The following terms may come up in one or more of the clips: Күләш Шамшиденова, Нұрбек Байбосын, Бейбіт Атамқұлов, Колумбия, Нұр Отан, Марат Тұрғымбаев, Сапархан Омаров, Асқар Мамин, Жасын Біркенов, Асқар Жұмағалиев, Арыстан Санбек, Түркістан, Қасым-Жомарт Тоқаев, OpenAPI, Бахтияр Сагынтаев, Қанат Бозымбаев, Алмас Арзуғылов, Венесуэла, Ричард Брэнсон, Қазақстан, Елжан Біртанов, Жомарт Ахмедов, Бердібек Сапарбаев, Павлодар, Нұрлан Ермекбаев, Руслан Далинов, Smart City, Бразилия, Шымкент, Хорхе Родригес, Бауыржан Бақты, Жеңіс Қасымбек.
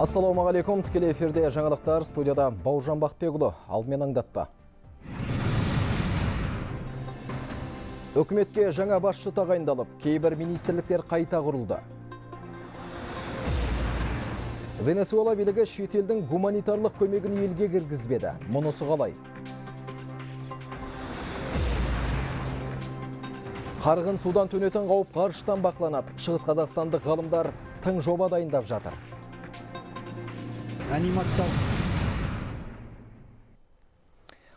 Ассалаумағалейкум, тікелей эфирде жаңалықтар, студияда Бауыржан Бақты. Алдымен аңдатпа. Үкіметке жаңа басшы тағайындалып, кейбір министрліктер қайта құрылды. Венесуэла билігі шетелдің гуманитарлық көмегін елге кіргізбеді. Мұнысы қалай? Қарғын судан төнетін қауіп ғарыштан бақланады. Шығыс қазақстандық ғалымдар тың жоба дайындап жатыр.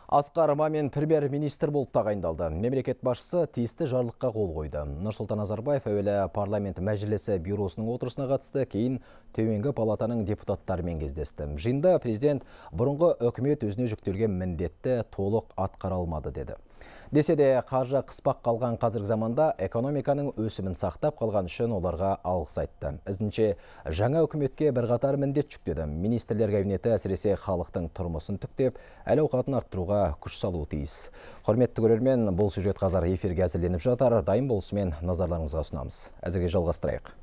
Асқар Мамин премьер-министр болып тағайындалды. Мемлекет басшысы тиісті жарлыққа қол қойды. Нұрсұлтан Назарбаев әуелі парламент мәжілісі бюросының отырысына қатысты, кейін төменгі палатаның депутаттарымен кездесті. Жиында президент бұрынғы үкімет өзіне жүктелген міндетті толық атқара алмады деді. Десе де, қаржы қыспақ қалған қазіргі заманда экономиканың өсімін сақтап қалған үшін оларға алғыс айтты. Ізінше жаңа үкіметке бірқатар міндет жүктеді. Министрлер кабинеті әсіресе халықтың тұрмысын түктеп, әл-ауқатын арттыруға күш салуы тиіс. Құрметті көрермен, бұл сюжет қазір эфирге әзірленіп жатыр. Дайын болысымен назарларыңызға ұсынамыз. Әзірге жалғастырайық.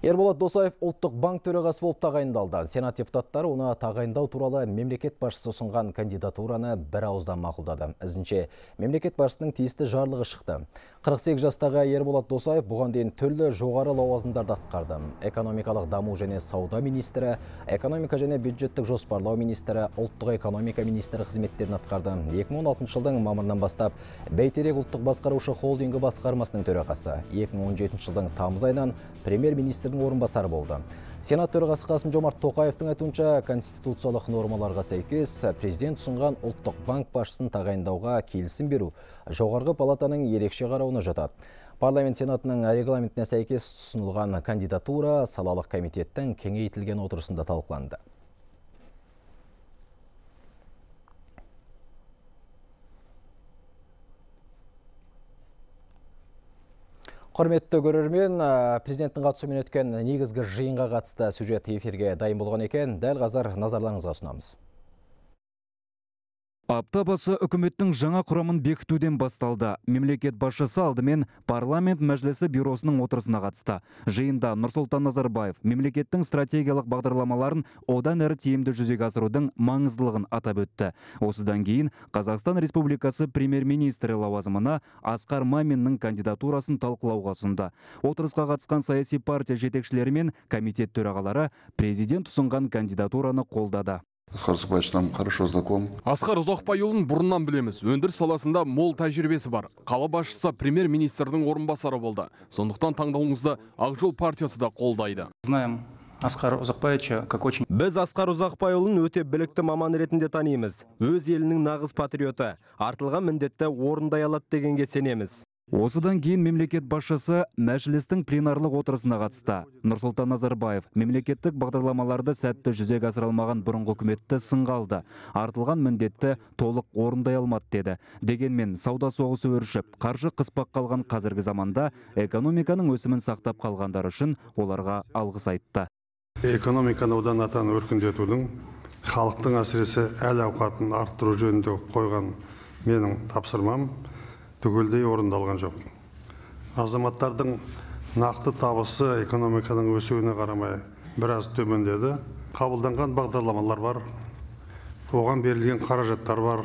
Ерболат Досаев ұлттық банк төрағасы болып тағайындалды. Сенат депутаттары оны тағайындау туралы мемлекет басшысы ұсынған кандидатураны бір ауыздан мақұлдады. Ізінше мемлекет басшысының тиісті жарлығы шықты. 48 жастағы Ерболат Досаев бұған дейін түрлі жоғары лауазымдарды атқарды. Экономикалық даму және сауда министрі, экономика және бюджеттік жоспарлау министрі, ұлттық экономика министрі қызметтерін атқарды. 2016 жылдың мамырынан бастап Бәйтерек ұлттық басқарушы холдингі басқармасының төрағасы, 2017 жылдың тамыз айынан премьер-министр орынбасары болды. Сенат төрағасы Қасым-Жомарт Тоқаевтың айтуынша, конституциялық нормаларға сәйкес президент ұсынған ұлттық банк басшысын тағайындауға келісім беру жоғарғы палатаның ерекше қарауына жатады. Парламент Сенатының регламентіне сәйкес ұсынылған кандидатура салалық комитеттің кеңейтілген отырысында талқыланды. Құрметті көрермен, президенттің қатысуымен өткен негізгі жиынға қатысты сюжет эфирге дайын болған екен. Дәл қазір назарларыңызға ұсынамыз. Апта басы үкіметтің жаңа құрамын бекітуден басталды. Мемлекет басшысы алдымен парламент мәжілісі бюросының отырысына қатысты. Жиында Нұрсұлтан Назарбаев мемлекеттің стратегиялық бағдарламаларын одан әрі тиімді жүзеге асырудың маңыздылығын атап өтті. Осыдан кейін Қазақстан Республикасы премьер-министрі лауазымына Асқар Маминнің кандидатурасын талқылауға ұсынды. Отырысқа қатысқан саяси партия жетекшілері мен комитет төрағалары президент ұсынған кандидатураны қолдады. Асқар Мамин нам хорошо знаком. Асқар Мамин бұрыннан білеміз. Өндіріс саласында мол тәжірибесі бар. Қала басшысы премьер-министрдің орынбасары болды. Сондықтан таңдауыңызды Ақ жол партиясы да қолдайды. Знаем Асқар Маминді как очень... Біз Асқар Маминді өте білікті маман ретінде танимыз. Өз елінің нағыз патриоты. Артылған міндетті орындай алады дегенге сенеміз. Осыдан кейін мемлекет басшысы мәжілістің пленарлық отырысына қатысты. Нұрсұлтан Назарбаев мемлекеттік бағдарламаларды сәтті жүзеге асырылмаған бұрынғы үкіметті сынға алды. Артылған міндетті толық орындай алмады деді. Дегенмен сауда соғысы өршіп, қаржы қыспақ қалған қазіргі заманда экономиканың өсімін сақтап қалғандар үшін оларға алғыс айтты. Экономиканы одан атан өркендетудің, халықтың әсіресе әл-ауқатын арттыру жөнінде қойған менің тапсырмам түгелдей орындалған жоқ. Азаматтардың нақты табысы экономиканың өсуіне қарамай біраз төмендеді. Қабылданған бағдарламалар бар, оған берілген қаражаттар бар.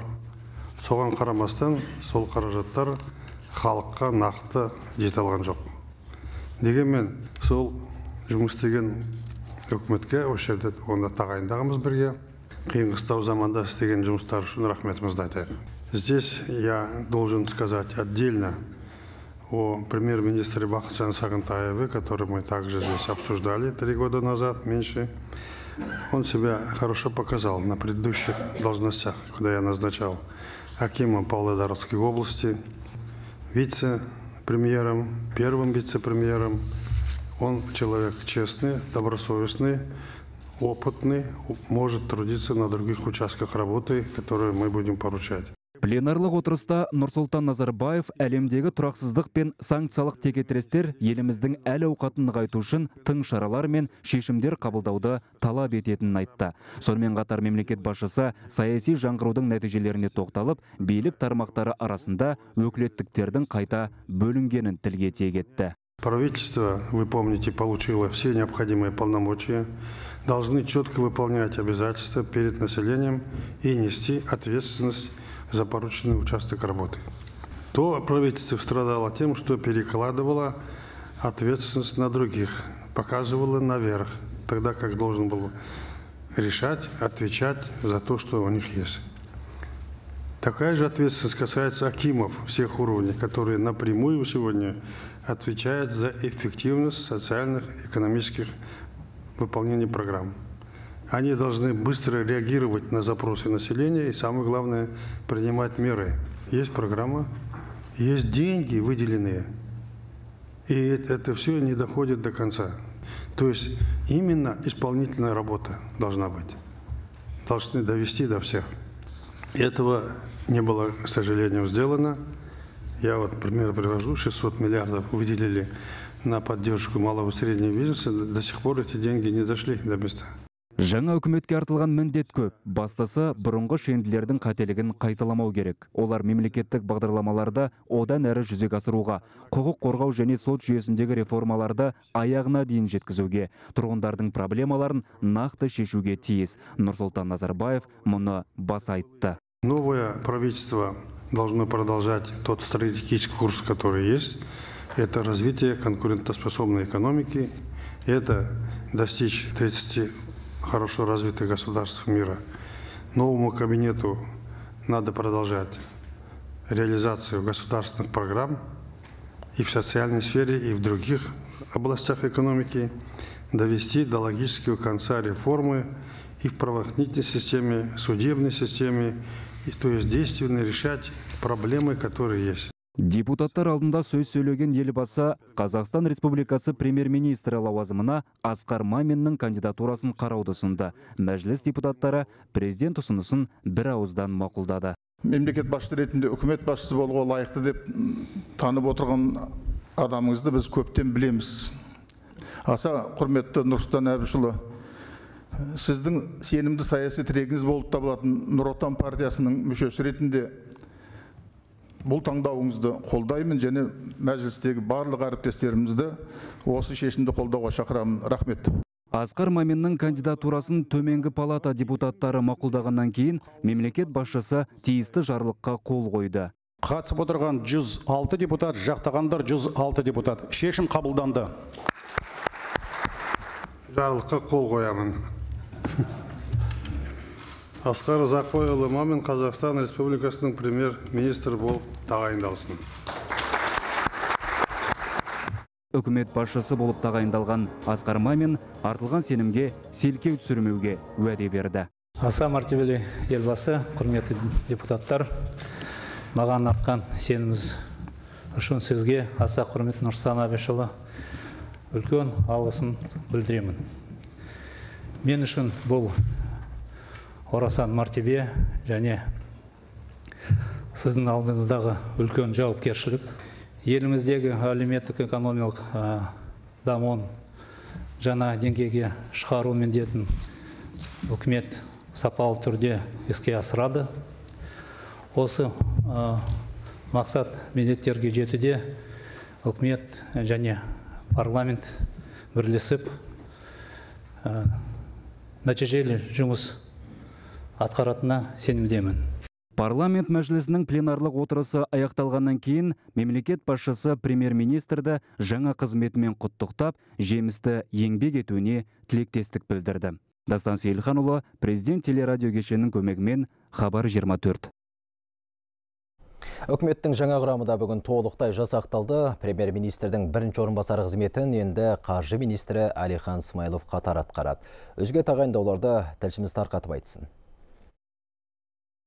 Соған қарамастан сол қаражаттар халыққа нақты жете алған жоқ. Дегенмен сол жұмыс істеген үкіметке осы жерде оны тағайындағымыз бірге қиын-қыстау заманда істеген жұмыстары үшін рахметімізді айтайық. Здесь я должен сказать отдельно о премьер-министре Бахтияре Сагынтаеве, который мы также здесь обсуждали 3 года назад, меньше. Он себя хорошо показал на предыдущих должностях, когда я назначал акимом Павлодарской области, вице-премьером, первым вице-премьером. Он человек честный, добросовестный, опытный, может трудиться на других участках работы, которые мы будем поручать. Пленарлық отырыста Нұрсұлтан Назарбаев әлемдегі тұрақсыздық пен санкциялық текетірестер еліміздің әл-ауқатын нығайту үшін тың шаралар мен шешімдер қабылдауды талап ететінін айтты. Сонымен қатар мемлекет басшысы саяси жаңғырудың нәтижелеріне тоқталып, билік тармақтары арасында өкілеттіктердің қайта бөлінгенін тілге тиек етті. Правительство, вы помните, получило все необходимые полномочия, должны четко выполнять обязательства перед населением и нести ответственность за порученный участок работы. То правительство страдало тем, что перекладывало ответственность на других, показывало наверх, тогда как должен был решать, отвечать за то, что у них есть. Такая же ответственность касается акимов всех уровней, которые напрямую сегодня отвечают за эффективность социальных и экономических выполнений программ. Они должны быстро реагировать на запросы населения и, самое главное, принимать меры. Есть программа, есть деньги выделенные, и это все не доходит до конца. То есть именно исполнительная работа должна быть. Должны довести до всех. Этого не было, к сожалению, сделано. Я вот, например, привожу, 600 миллиардов выделили на поддержку малого и среднего бизнеса. До сих пор эти деньги не дошли до места. Жаңа үкіметке артылған міндет көп. Бастаса, бұрынғы шенділердің қателігін қайталамау керек. Олар мемлекеттік бағдарламаларда одан әрі жүзеге асыруға, құқық қорғау және сот жүйесіндегі реформаларды аяғына дейін жеткізуге, тұрғындардың проблемаларын нақты шешуге тиіс. Нұрсұлтан Назарбаев мұны баса айтты. Новое правительство должно продолжать тот стратегический курс, который есть. Это развитие конкурентоспособной экономики, это достичь 30 хорошо развитых государств мира. Новому кабинету надо продолжать реализацию государственных программ и в социальной сфере, и в других областях экономики, довести до логического конца реформы и в правоохранительной системе, судебной системе, и, то есть действенно решать проблемы, которые есть. Депутаттар алдында сөз сөйлеген елбасы Қазақстан Республикасы премьер-министрі лауазымына Асқар Маминнің кандидатурасын қарауды ұсынды. Мәжіліс депутаттары президент ұсынысын бір ауыздан мақұлдады. Мемлекет басшысы ретінде үкімет басшысы болуға лайықты деп танып отырған адамыңызды біз көптен білеміз. Аса құрметті Нұрсұлтан Әбішұлы, сіздің сенімді саяси тірегіңіз болып табылатын Нұр Отан партиясының мүшесі ретінде бұл таңдауыңызды қолдаймын және мәжілістегі барлық әріптестерімізді осы шешімді қолдауға шақырамын. Рахмет. Асқар Маминнің кандидатурасын төменгі палата депутаттары мақұлдағаннан кейін мемлекет басшысы тиісті жарлыққа қол қойды. Қатысып отырған 106 депутат, жақтағандар 106 депутат. Шешім қабылданды. Жарлыққа қол қоямын. Асқар Мамин Мамин Қазақстан Республикасының премьер-министрі болып тағайындалсын. Үкімет басшысы болып тағайындалған Асқар Мамин артылған сенімге селкеу түсірмеуге уәде берді. Аса мәртебелі елбасы, құрметті депутаттар, маған артқан сеніміз үшін сізге, аса құрметті Нұрсұлтан Әбішұлы, үлкен алғысын білдіремін. Мен үшін бұл орасан мәртебе және сіздің алдыңыздағы үлкен жауапкершілік. Еліміздегі әлеуметтік экономикалық дамуын жаңа деңгейге шығару міндетін үкімет сапалы түрде іске асырады. Осы мақсат міндеттерге жетуде үкімет және парламент бірлесіп нәтижелі жұмыс атқаратына сенімдемін. Парламент мәжілісінің пленарлық отырысы аяқталғаннан кейін мемлекет басшысы премьер-министрді жаңа қызметімен құттықтап, жемісті еңбек етуіне тілектестік білдірді. Дастан Сейілханұлы, президент телерадио кешенінің көмегімен Хабар 24. Үкіметтің жаңа құрамы да бүгін толықтай жасақталды. Премьер-министрдің бірінші орынбасары қызметін енді қаржы министрі Әлихан Смайылов қатар атқарады. Өзге тағайындауларды тілшіміз тарқатып айтсын.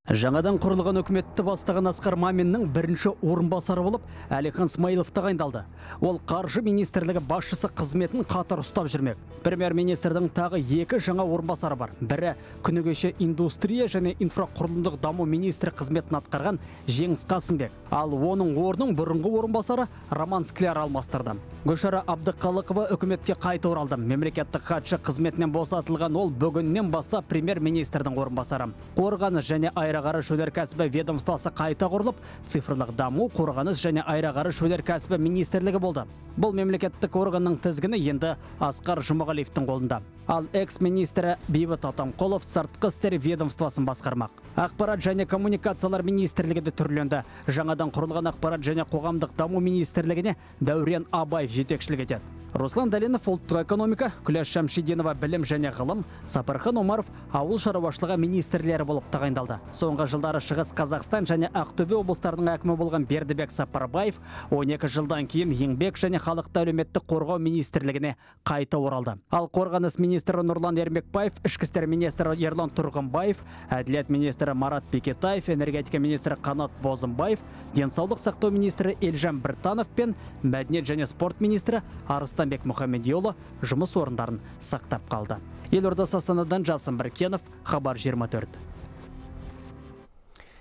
Жаңадан құрылған үкіметті бастаған Асқар Маминнің бірінші орынбасары болып Әлихан Смайылов тағайындалды. Ол қаржы министрлігі басшысы қызметін қатар ұстап жүрмек. Премьер-министрдің тағы екі жаңа орынбасары бар. Бірі күні кеше индустрия және инфрақұрылымдық даму министрі қызметін атқарған Жеңіс Қасымбек. Ал оның орнын бұрынғы орынбасары Роман Скляр алмастырды. Гүлшара Абдыкаликова үкіметке қайта оралды. Мемлекеттік хатшы қызметінен босатылған ол бүгіннен бастап премьер-министрдің орынбасары. Қорғаныс және аэроғарыш өнеркәсібі ведомствосы қайта құрылып, цифрлық даму, қорғаныс және аэроғарыш өнеркәсібі министрлігі болды. Бұл мемлекеттік органның тізгіні енді Асқар Жұмағалиевтің қолында. Ал экс-министрі Бейбіт Атамқұлов сыртқы істер ведомствосын басқармақ. Ақпарат және коммуникациялар министрлігі де түрленді. Жаңадан құрылған Ақпарат және қоғамдық даму министрлігіне Дәурен Абаев жетекшілік етеді. Руслан Далинов ұлттық экономика, Күләш Шамшиденова білім және ғылым, Сапархан Омаров ауыл шаруашылығы министрлері болып тағайындалды. Соңғы жылдары Шығыс Қазақстан және Ақтөбе облыстарының әкімі болған Бердібек Сапарбаев 12 жылдан кейін еңбек және халықты әлеуметтік қорғау министрлігіне қайта оралды. Ал қорғаныс министрі Нұрлан Ермекбаев, ішкі істер министрі Ерлан Тұрғымбаев, әділет министрі Марат Бекетаев, энергетика министрі Қанат Бозымбаев, денсаулық сақтау министрі Елжан Біртанов пен мәдениет және спорт министрі Арыстан жұмыс орындарын сақтап қалды. Елордасы Астанадан Жасын Біркенов, Хабар 24.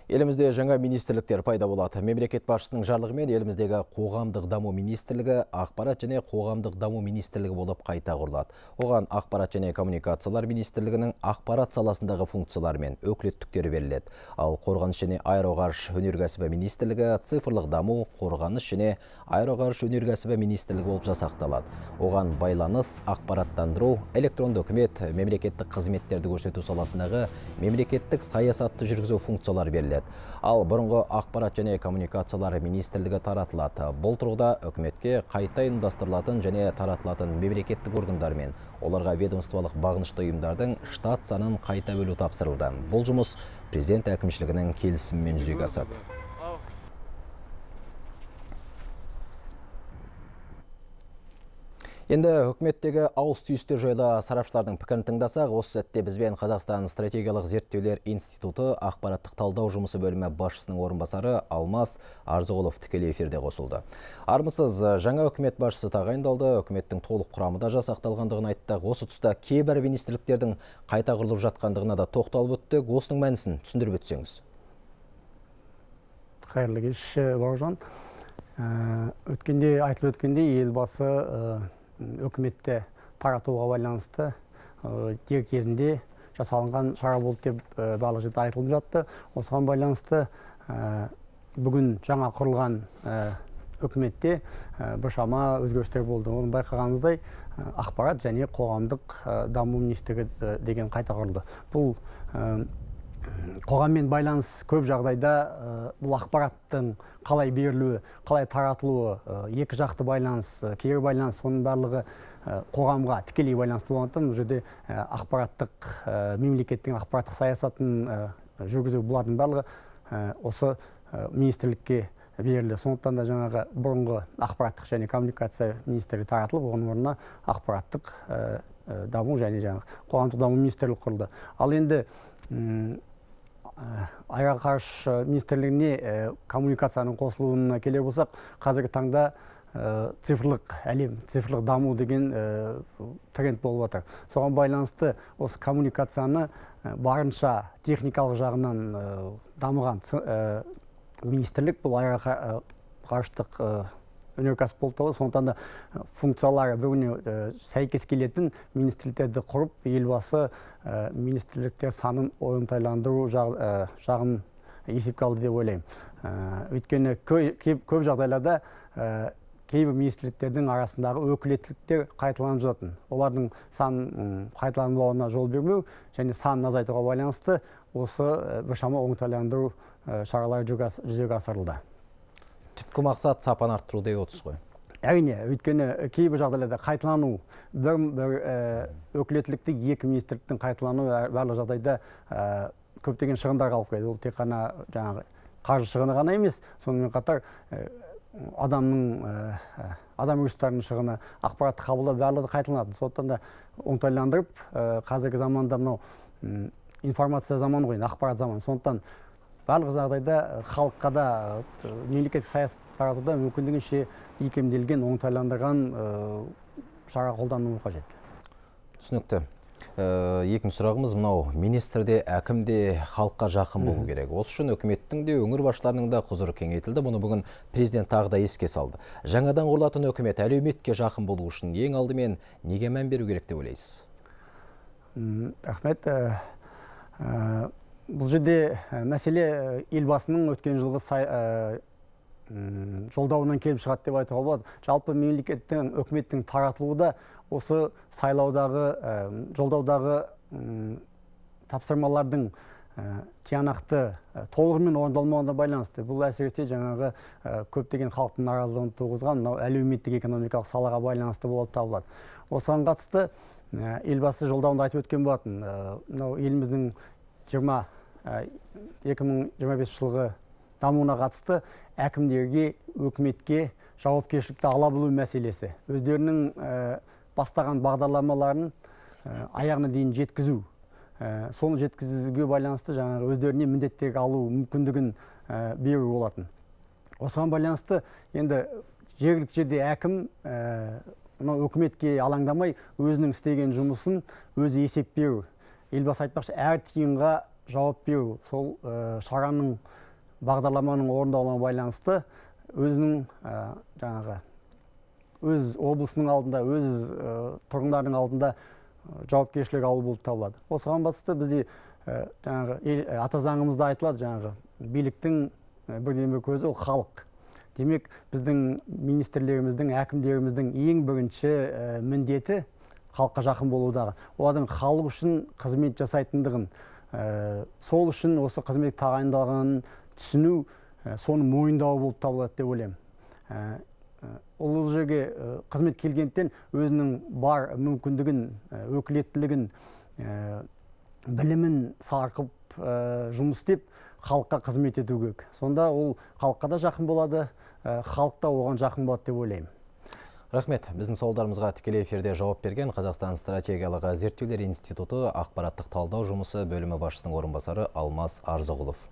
Елімізде жаңа министрліктер пайда болады. Мемлекет басшысының жарлығымен еліміздегі қоғамдық даму министрлігі Ақпарат және қоғамдық даму министрлігі болып қайта құрылады. Оған Ақпарат және коммуникациялар министрлігінің ақпарат саласындағы функциялары мен өкілеттіктері беріледі. Ал қорғаныс және аэроғарыш өнеркәсібі министрлігі цифрлық даму, қорғаныс және аэроғарыш өнеркәсібі министрлігі болып жасақталады. Оған байланыс, ақпараттандыру, электронды үкімет, мемлекеттік қызметтерді көрсету саласындағы мемлекеттік саясатты жүргізу функциялары беріледі. Ал бұрынғы Ақпарат және коммуникациялар министрлігі таратылады. Бұл тұрғыда үкіметке қайта ұйымдастырылатын және таратылатын мемлекеттік органдар мен оларға ведомстволық бағынышты ұйымдардың штат санын қайта бөлу тапсырылды. Бұл жұмыс президент әкімшілігінің келісімімен жүзеге асады. Енді үкіметтегі ауыс-түйістер жайлы сарапшылардың пікірін тыңдасақ, осы сәтте бізбен Қазақстан стратегиялық зерттеулер институты ақпараттық талдау жұмысы бөлімі басшысының орынбасары Алмас Арзуғылов тікелей эфирде қосылды. Армысыз, жаңа үкімет басшысы тағайындалды, үкіметтің толық құрамы да жасақталғандығын айтты. Осы тұста кейбір министрліктердің қайта құрылып жатқандығына да тоқталып өттік. Осының мәнісін түсіндіріп өтсеңіз. Қайырлы кеш, Бауыржан. Айтылып өткенде елбасы үкіметті таратуға байланысты дер кезінде жасалынған шара болды деп барлық жерде айтылып жатты. Осыған байланысты бүгін жаңа құрылған үкіметте біршама өзгерістер болды. Оны байқағанымыздай Ақпарат және қоғамдық даму министрлігі деген қайта құрылды. Бұл қоғаммен байланыс көп жағдайда бұл ақпараттың қалай берілуі, қалай таратылуы, екі жақты байланыс, кері байланыс, оның барлығы қоғамға тікелей байланысты болғандықтан, бұл жерде мемлекеттің ақпараттық саясатын жүргізу бұлардың барлығы осы министрлікке берілді. Сондықтан да жаңағы бұрынғы Ақпараттық және коммуникация министрлігі таратылып, оның орнына Ақпараттық даму және қоғамдық даму министрлігі құрылды. Ал енді аэроғарыш министрлігіне коммуникацияның қосылуына келе болсақ, қазіргі таңда цифрлық әлем, цифрлық даму деген тренд болып отыр. Соған байланысты осы коммуникацияны барынша техникалық жағынан дамыған министрлік бұл аэроғарыштық өнеркәсіп болып табылады. Сондықтан да функциялары біріне сәйкес келетін министрліктерді құрып, елбасы министрліктер санын оңтайландыру жағын есепке алды деп ойлаймын. Өйткені көп жағдайларда кейбір министрліктердің арасындағы өкілеттіктер қайталанып жататын. Олардың санын қайталанбауына жол бермеу және санын азайтуға байланысты осы біршама оңтайландыру шаралары жүзеге асырылды. Түпкі мақсат сапаны арттыру деп отырсыз ғой? Әрине, өйткені кейбір жағдайларда қайталану, бір өкілеттілікті екі министрліктің қайталану барлық жағдайда көптеген шығындарға алып келеді. Ол тек қана жаңағы қаржы шығыны ғана емес, сонымен қатар адам ресурстарының шығыны, ақпаратты қабылдау барлығы қайталанады. Сондықтан да оңтайландырып, қазіргі заманда мынау информация заманы ғой, ақпарат заманы. Сондықтан барлық жағдайда халыққа да мемлекеттік саясат таратуда мүмкіндігінше икемделген, оңтайландырған шара қолдану қажет. Түсінікті. Екінші сұрағымыз мынау: министрде, әкімде халыққа жақын болу керек. Осы үшін үкіметтің де, өңір басшыларының да құзыры кеңейтілді. Бұны бүгін президент тағы да еске салды. Жаңадан құрылатын үкімет әлеуметке жақын болу үшін ең алдымен неге мән беру керек деп ойлайсыз? Рахмет. бұл жерде мәселе елбасының өткен жылғы жолдауынан келіп шығады деп айтуға болады. Жалпы мемлекеттің, үкіметтің таратылуы да осы сайлаудағы, жолдаудағы тапсырмалардың тиянақты толығымен орындалмауына байланысты. Бұл әсіресе жаңағы көптеген халықтың наразылығын туғызған әлеуметтік экономикалық салаға байланысты болып табылады. Осыған қатысты елбасы жолдауында айтып өткен болатын. Еліміздің 2025 жылғы дамуына қатысты әкімдерге, өкіметке жауапкершілікті ала білу мәселесі. Өздерінің бастаған бағдарламаларын аяғына дейін жеткізу. Соны жеткізуге байланысты жаңағы өздеріне міндеттерді алу мүмкіндігін беру болатын. Осыған байланысты енді жергілікті жерде әкім өкіметке алаңдамай өзінің істеген жұмысын өзі есеп беру. Елбасы айтпақшы, әр тиынға жауап беру, сол шараның, бағдарламаның орындалуына байланысты өзінің жаңағы өз облысының алдында, өз тұрғындардың алдында жауапкершілік алу болып табылады. Осыған қатысты бізде ата заңымызда айтылады, жаңағы биліктің бірден-бір көзі ол халық. Демек, біздің министрлеріміздің, әкімдеріміздің ең бірінші міндеті халыққа жақын болудағы. Олардың халық үшін қызмет жасайтындығын, сол үшін осы қызмет тағайындалғанын түсіну, соны мойындау болып табылады деп ойлаймын. Ол жерге қызмет келгендіктен өзінің бар мүмкіндігін, өкілеттілігін, білімін сарқып жұмыс істеп халыққа қызмет ету керек. Сонда ол халыққа да жақын болады, халық та оған жақын болады деп ойлаймын. Рахмет, біздің сауалдарымызға тікелей эфирде жауап берген Қазақстан стратегиялық зерттеулер институты ақпараттық талдау жұмысы бөлімі басшысының орынбасары Алмас Арзуғылов.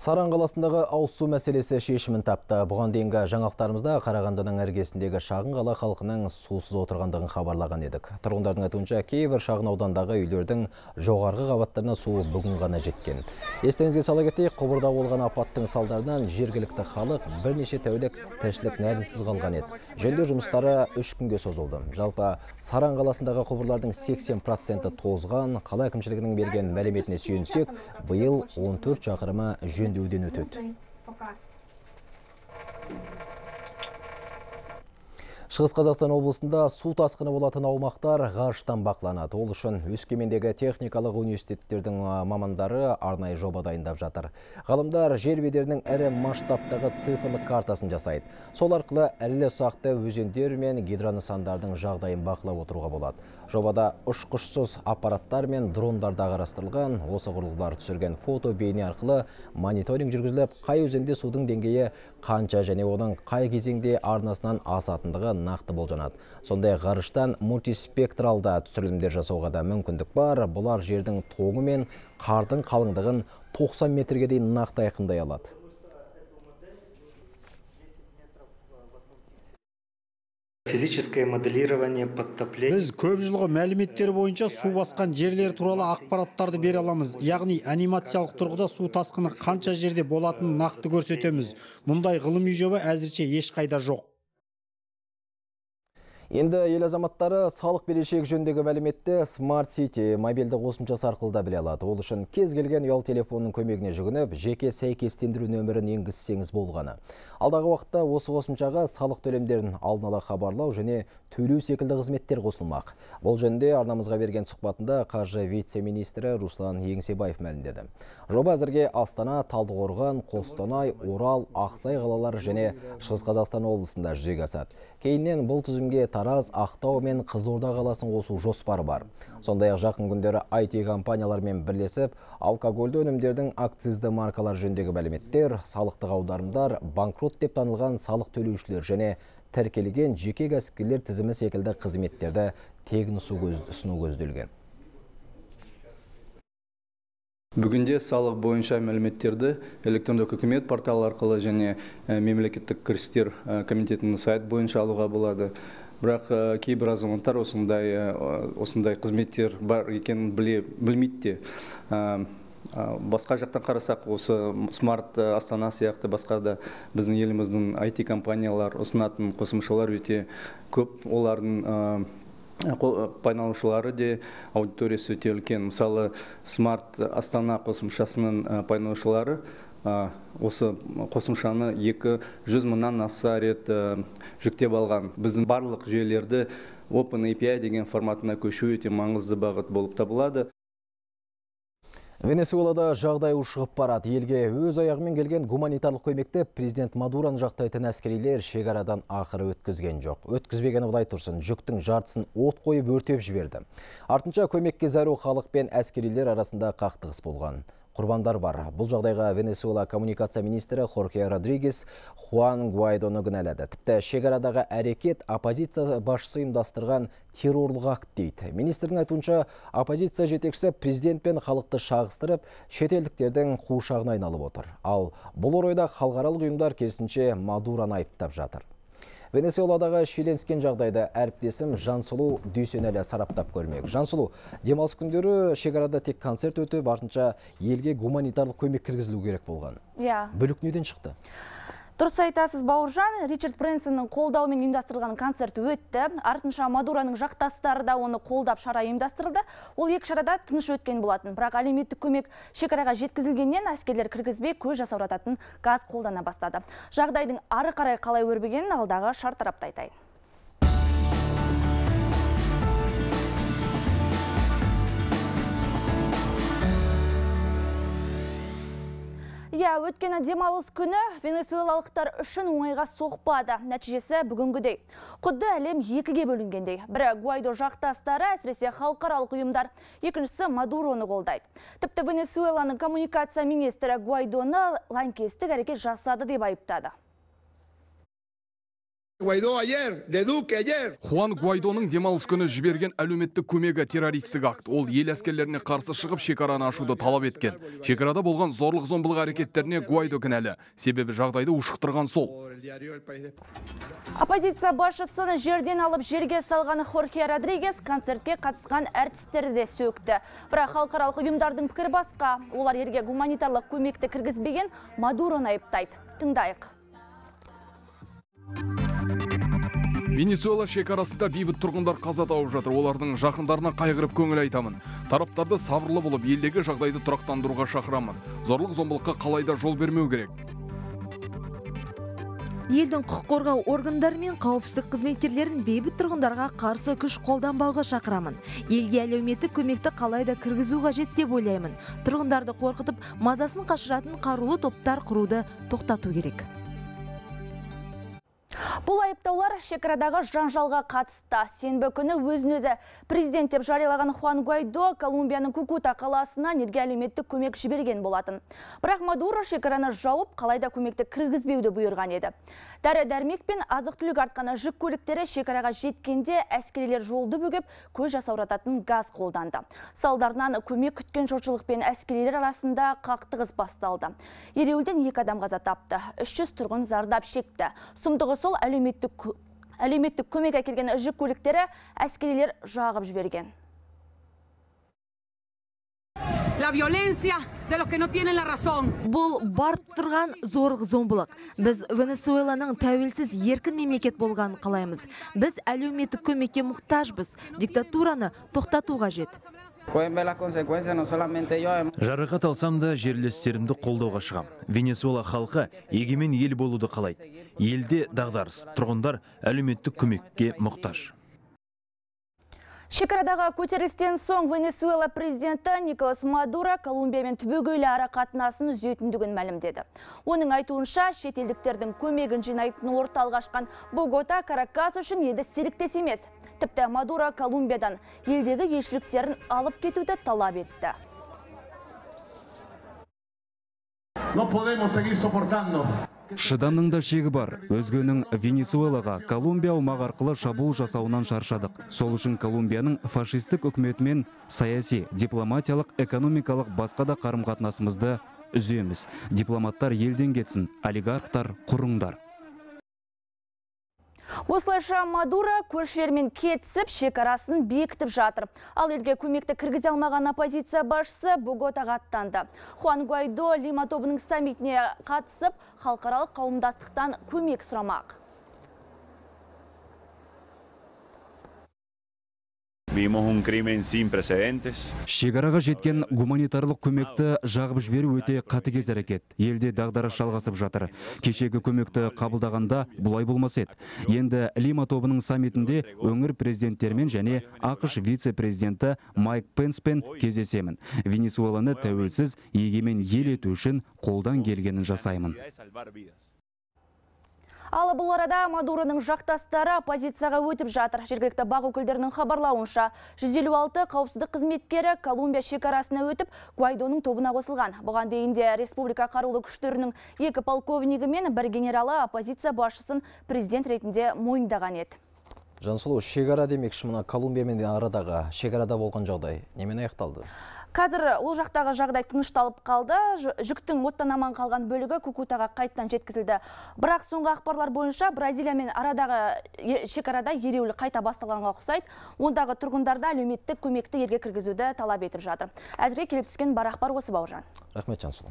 Саран қаласындағы ауызсу мәселесі шешімін тапты. Бұған дейінгі жаңалықтарымызда Қарағандының іргесіндегі шағын қала халқының сусыз отырғандығын хабарлаған едік. Тұрғындардың айтуынша, кейбір шағын аудандағы үйлердің жоғарғы қабаттарына су бүгін ғана жеткен. Естеріңізге сала кетейік, құбырда болған апаттың салдарынан жергілікті халық бірнеше тәулік тіршілік нәрінсіз қалған еді. Жөндеу жұмыстары 3 күнге созылды. Жалпы Саран қаласындағы құбырлардың 80%-і тозған. Қала әкімшілігінің берген мәліметіне сүйенсек, биыл 14 шақырымы жөндеу деуден өтеді. Шығыс Қазақстан облысында су тасқыны болатын аумақтар ғарыштан бақыланады. Ол үшін Өскемендегі техникалық университеттердің мамандары арнайы жоба дайындап жатыр. Ғалымдар жер бедерінің әрі масштабтағы цифрлық картасын жасайды. Сол арқылы әлі ұсақты өзендер мен гидронысандардың жағдайын бақылап отыруға болады. Жобада ұшқышсыз аппараттар мен дрондарда қарастырылған осы құрылғылар түсірген фото бейне арқылы мониторинг жүргізіліп, қай өзенде судың деңгейі қанша және оның қай кезеңде арнасынан асатындығы нақты болжанады. Сондай ғарыштан мультиспектралда түсірілімдер жасауға да мүмкіндік бар. Бұлар жердің тоңы мен қардың қалыңдығын 90 метрге дейін нақты айқындай алады. Физическое моделирование подтопления. Біз көп жылғы мәліметтер бойынша су басқан жерлер туралы ақпараттарды бере аламыз. Яғни анимациялық тұрғыда су тасқыны қанша жерде болатынын нақты көрсетеміз. Мұндай ғылыми жоба әзірше ешқайда жоқ. Енді ел азаматтары салық берешек жөндегі мәліметті Smart City мобильді қосымшасы арқылы да біле алады. Ол үшін кез келген ұялы телефонның көмегіне жүгініп, жеке сәйкестендіру нөмірін енгізсеңіз болғаны. Алдағы уақытта осы қосымшаға салық төлемдерін алдын ала хабарлау және төлеу секілді қызметтер қосылмақ. Бұл жөнінде арнамызға берген сұхбатында қаржы вице-министрі Руслан Еңсебаев мәлімдеді. Жоба әзірге Астана, Талдықорған, Қостанай, Орал, Ақсай қалалары және Шығыс Қазақстан облысында жүзеге асады. Кейіннен бұл тізімге Тараз, Ақтау мен Қызылорда қаласын қосу жоспары бар. Сондай-ақ жақын күндері IT компаниялармен бірлесіп, алкогольді өнімдердің акцизді маркалар жөндегі мәліметтер, салықтық аударымдар, банкрот деп танылған салық төлеушілер және тіркелген жеке кәсіпкерлер тізімі секілді қызметтерді тегін ұсыну көзделген. Бүгінде салық бойынша мәліметтерді электрондық үкімет порталы арқылы және мемлекеттік кірістер комитетінің сайт бойынша алуға болады. Бірақ кейбір азаматтар осындай қызметтер бар екенін білмейді. Басқа жақтан қарасақ, осы Смарт Астана сияқты басқа да біздің еліміздің IT-компаниялар ұсынатын қосымшалар өте көп, олардың пайдаланушылары де аудиториясы өте үлкен. Мысалы, Смарт Астана қосымшасының пайдаланушылары осы қосымшаны 200 мыңнан аса рет жүктеп алған. Біздің барлық жүйелерді OpenAPI деген форматына көшу өте маңызды бағыт болып табылады. Венесуэлада жағдай ушығып барады. Елге өз аяғымен келген гуманитарлық көмекті президент Мадуран жақтайтын әскерилер шекарадан ақыры өткізген жоқ. Өткізбегені былай тұрсын, жүктің жартысын от қойып өртеп жіберді. Артынша көмекке зәру халық пен әскерилер арасында қақтығыс болған. Құрбандар бар. Бұл жағдайға Венесуэла коммуникация министрі Хорхе Родригес Хуан Гуайдоны кінәлады. Тіпті шекарадағы әрекет оппозиция басшысы ұйымдастырған террорлық акт дейді. Министрдің айтуынша, оппозиция жетекшісі президент пен халықты шағыстырып, шетелдіктердің қуғынына айналып отыр. Ал бұл орайда халықаралық ұйымдар керісінше Мадураны айыптап жатыр. Венесуэладағы шиеленіскен жағдайда әріптесім Жансұлу Дүйсенәлі сараптап көрмек. Жансұлу, демалыс күндері шекарада тек концерт өтіп, артынша елге гуманитарлық көмек кіргізілу керек болған. Бүлік неден шықты? Дұрыс айтасыз, Бауыржан. Ричард Брэнсонның қолдауымен ұйымдастырылған концерт өтті. Артынша Мадураның жақтастары да оны қолдап шара ұйымдастырылды. Ол екі шарада тыныш өткен болатын. Бірақ әлеуметтік көмек шекараға жеткізілгеннен әскерлер кіргізбей көз жасаурататын газ қолдана бастады. Жағдайдың ары қарай қалай өрбігенін алдағы шар тарапта айтайын. Өткені демалыс күні венесуэлалықтар үшін оңайға соқпады. Нәтижесі бүгінгідей. Құдды әлем екіге бөлінгендей. Бірі Гуайдо жақтастары, әсіресе халықаралық ұйымдар, екіншісі Мадуроны қолдайды. Тіпті Венесуэланың коммуникация министрі Гуайдоны лаңкестік әрекет жасады деп айыптады. Хуан Гуайдоның демалыс күні жіберген әлеуметтік көмегі террористік акт. Ол ел әскерлеріне қарсы шығып шекараны ашуды талап еткен. Шекарада болған зорлық-зомбылық әрекеттеріне Гуайдо кінәлі. Себебі жағдайды ушықтырған сол. Оппозиция басшысын жерден алып жерге салған Хорхе Родригес концертке қатысқан әртістерді де сөкті. Бірақ халықаралық ұйымдардың пікір басқа. Олар елге гуманитарлық көмекті кіргізбеген Мадуроны айыптайды. Тыңдайық. Венесуэла шекарасында бейбіт тұрғындар қаза тауып жатыр. Олардың жақындарына қайғырып көңіл айтамын. Тараптарды сабырлы болып, елдегі жағдайды тұрақтандыруға шақырамын. Зорлық-зомбылыққа қалайда жол бермеу керек. Елдің құқық қорғау органдары мен қауіпсіздік қызметкерлерін бейбіт тұрғындарға қарсы күш қолданбауға шақырамын. Елге әлеуметтік көмекті қалайда кіргізу қажет деп ойлаймын. Тұрғындарды қорқытып, мазасын қашыратын қарулы топтар құруды тоқтату керек. Бұл айыптаулар шекарадағы жанжалға қатысты. Сенбі күні өзін-өзі президент деп жариялаған Хуан Гуайдо Колумбияның Кукута қаласына елге әлеуметтік көмек жіберген болатын. Бірақ Мадуро шекараны жауып, қалайда көмекті кіргізбеуді бұйырған еді. Дәрі-дәрмек пен азық-түлік артқаны жүк көліктері шекараға жеткенде әскерилер жолды бөгіп, көз жасаурататын газ қолданды. Салдарынан көмек күткен жұртшылық пен әскерилер арасында қақтығыс басталды. Ереуілден 2 адам қаза тапты, 300 тұрғын зардап шекті. Сұмдығы сол, әлеуметтік көмек әкелген жүк көліктері әскерилер жағып жіберген. Бұл барып тұрған зорлық-зомбылық. Біз Венесуэланың тәуелсіз еркін мемлекет болғанын қалаймыз. Біз әлеуметтік көмекке мұқтажбыз. Диктатураны тоқтату қажет. Жарақат алсам да жерлестерімді қолдауға шығам. Венесуэла халқы егемен ел болуды қалайды. Елде дағдарыс, тұрғындар әлеуметтік көмекке мұқтаж. Шекарадағы көтерілістен соң Венесуэла президенті Николас Мадура Колумбиямен түбегейлі ара қатынасын үзетіндігін мәлімдеді. Оның айтуынша, шетелдіктердің көмегін жинайтын орталығы ашқан Богота, Каракас үшін елді серіктес емес. Тіпті Мадура Колумбиядан елдегі елшіліктерін алып кетуді талап етті. Шыдамның да шегі бар. Өзгенің Венесуэлаға Колумбия аумағы арқылы шабуыл жасауынан шаршадық. Сол үшін Колумбияның фашистік үкіметімен саяси, дипломатиялық, экономикалық басқа да қарым-қатынасымызды үземіз. Дипломаттар елден кетсін, олигархтар құрыңдар. Осылайша Мадура көршілермен кетсіп, шекарасын бекітіп жатыр. Ал елге көмекті кіргізе алмаған оппозиция басшысы Боготаға аттанды. Хуан Гуайдо Лима Тобының саммитіне қатысып, халықаралық қауымдастықтан көмек сұрамақ. Шекараға жеткен гуманитарлық көмекті жағып жіберу өте қатыгез әрекет. Елде дағдарыс жалғасып жатыр. Кешегі көмекті қабылдағанда бұлай болмас еді. Енді Лима тобының саммитінде өңір президенттермен және ақш вице-президенті Майк Пенспен кездесемін. Венесуэланы тәуелсіз егемен ел ету үшін қолдан келгенін жасаймын. Ал бұл арада Мадураның жақтастары оппозицияға өтіп жатыр. Жергілікті бақ өкілдерінің хабарлауынша 156 қауіпсіздік қызметкері Колумбия шекарасына өтіп, Гуайдоның тобына қосылған. Бұған дейін де республика қарулы күштерінің екі полковнигі мен бір генералы оппозиция басшысын президент ретінде мойындаған еді. Жансұлу, шекара демекші, мына Колумбия мен арадағы шекарада болған жағдай немен аяқталды? Қазір ол жақтағы жағдай тынышталып қалды, жүктің оттан аман қалған бөлігі Кукутаға қайттан жеткізілді. Бірақ соңғы ақпарлар бойынша Бразилия мен арадағы шекарада ереуілі қайта басталғанға ұқсайды. Ондағы тұрғындарда әлеуметтік көмекті елге кіргізуді талап етіп жатыр. Әзірге келіп түскен бар ақпар осы, Бауыржан. Рахмет, Жансұлу.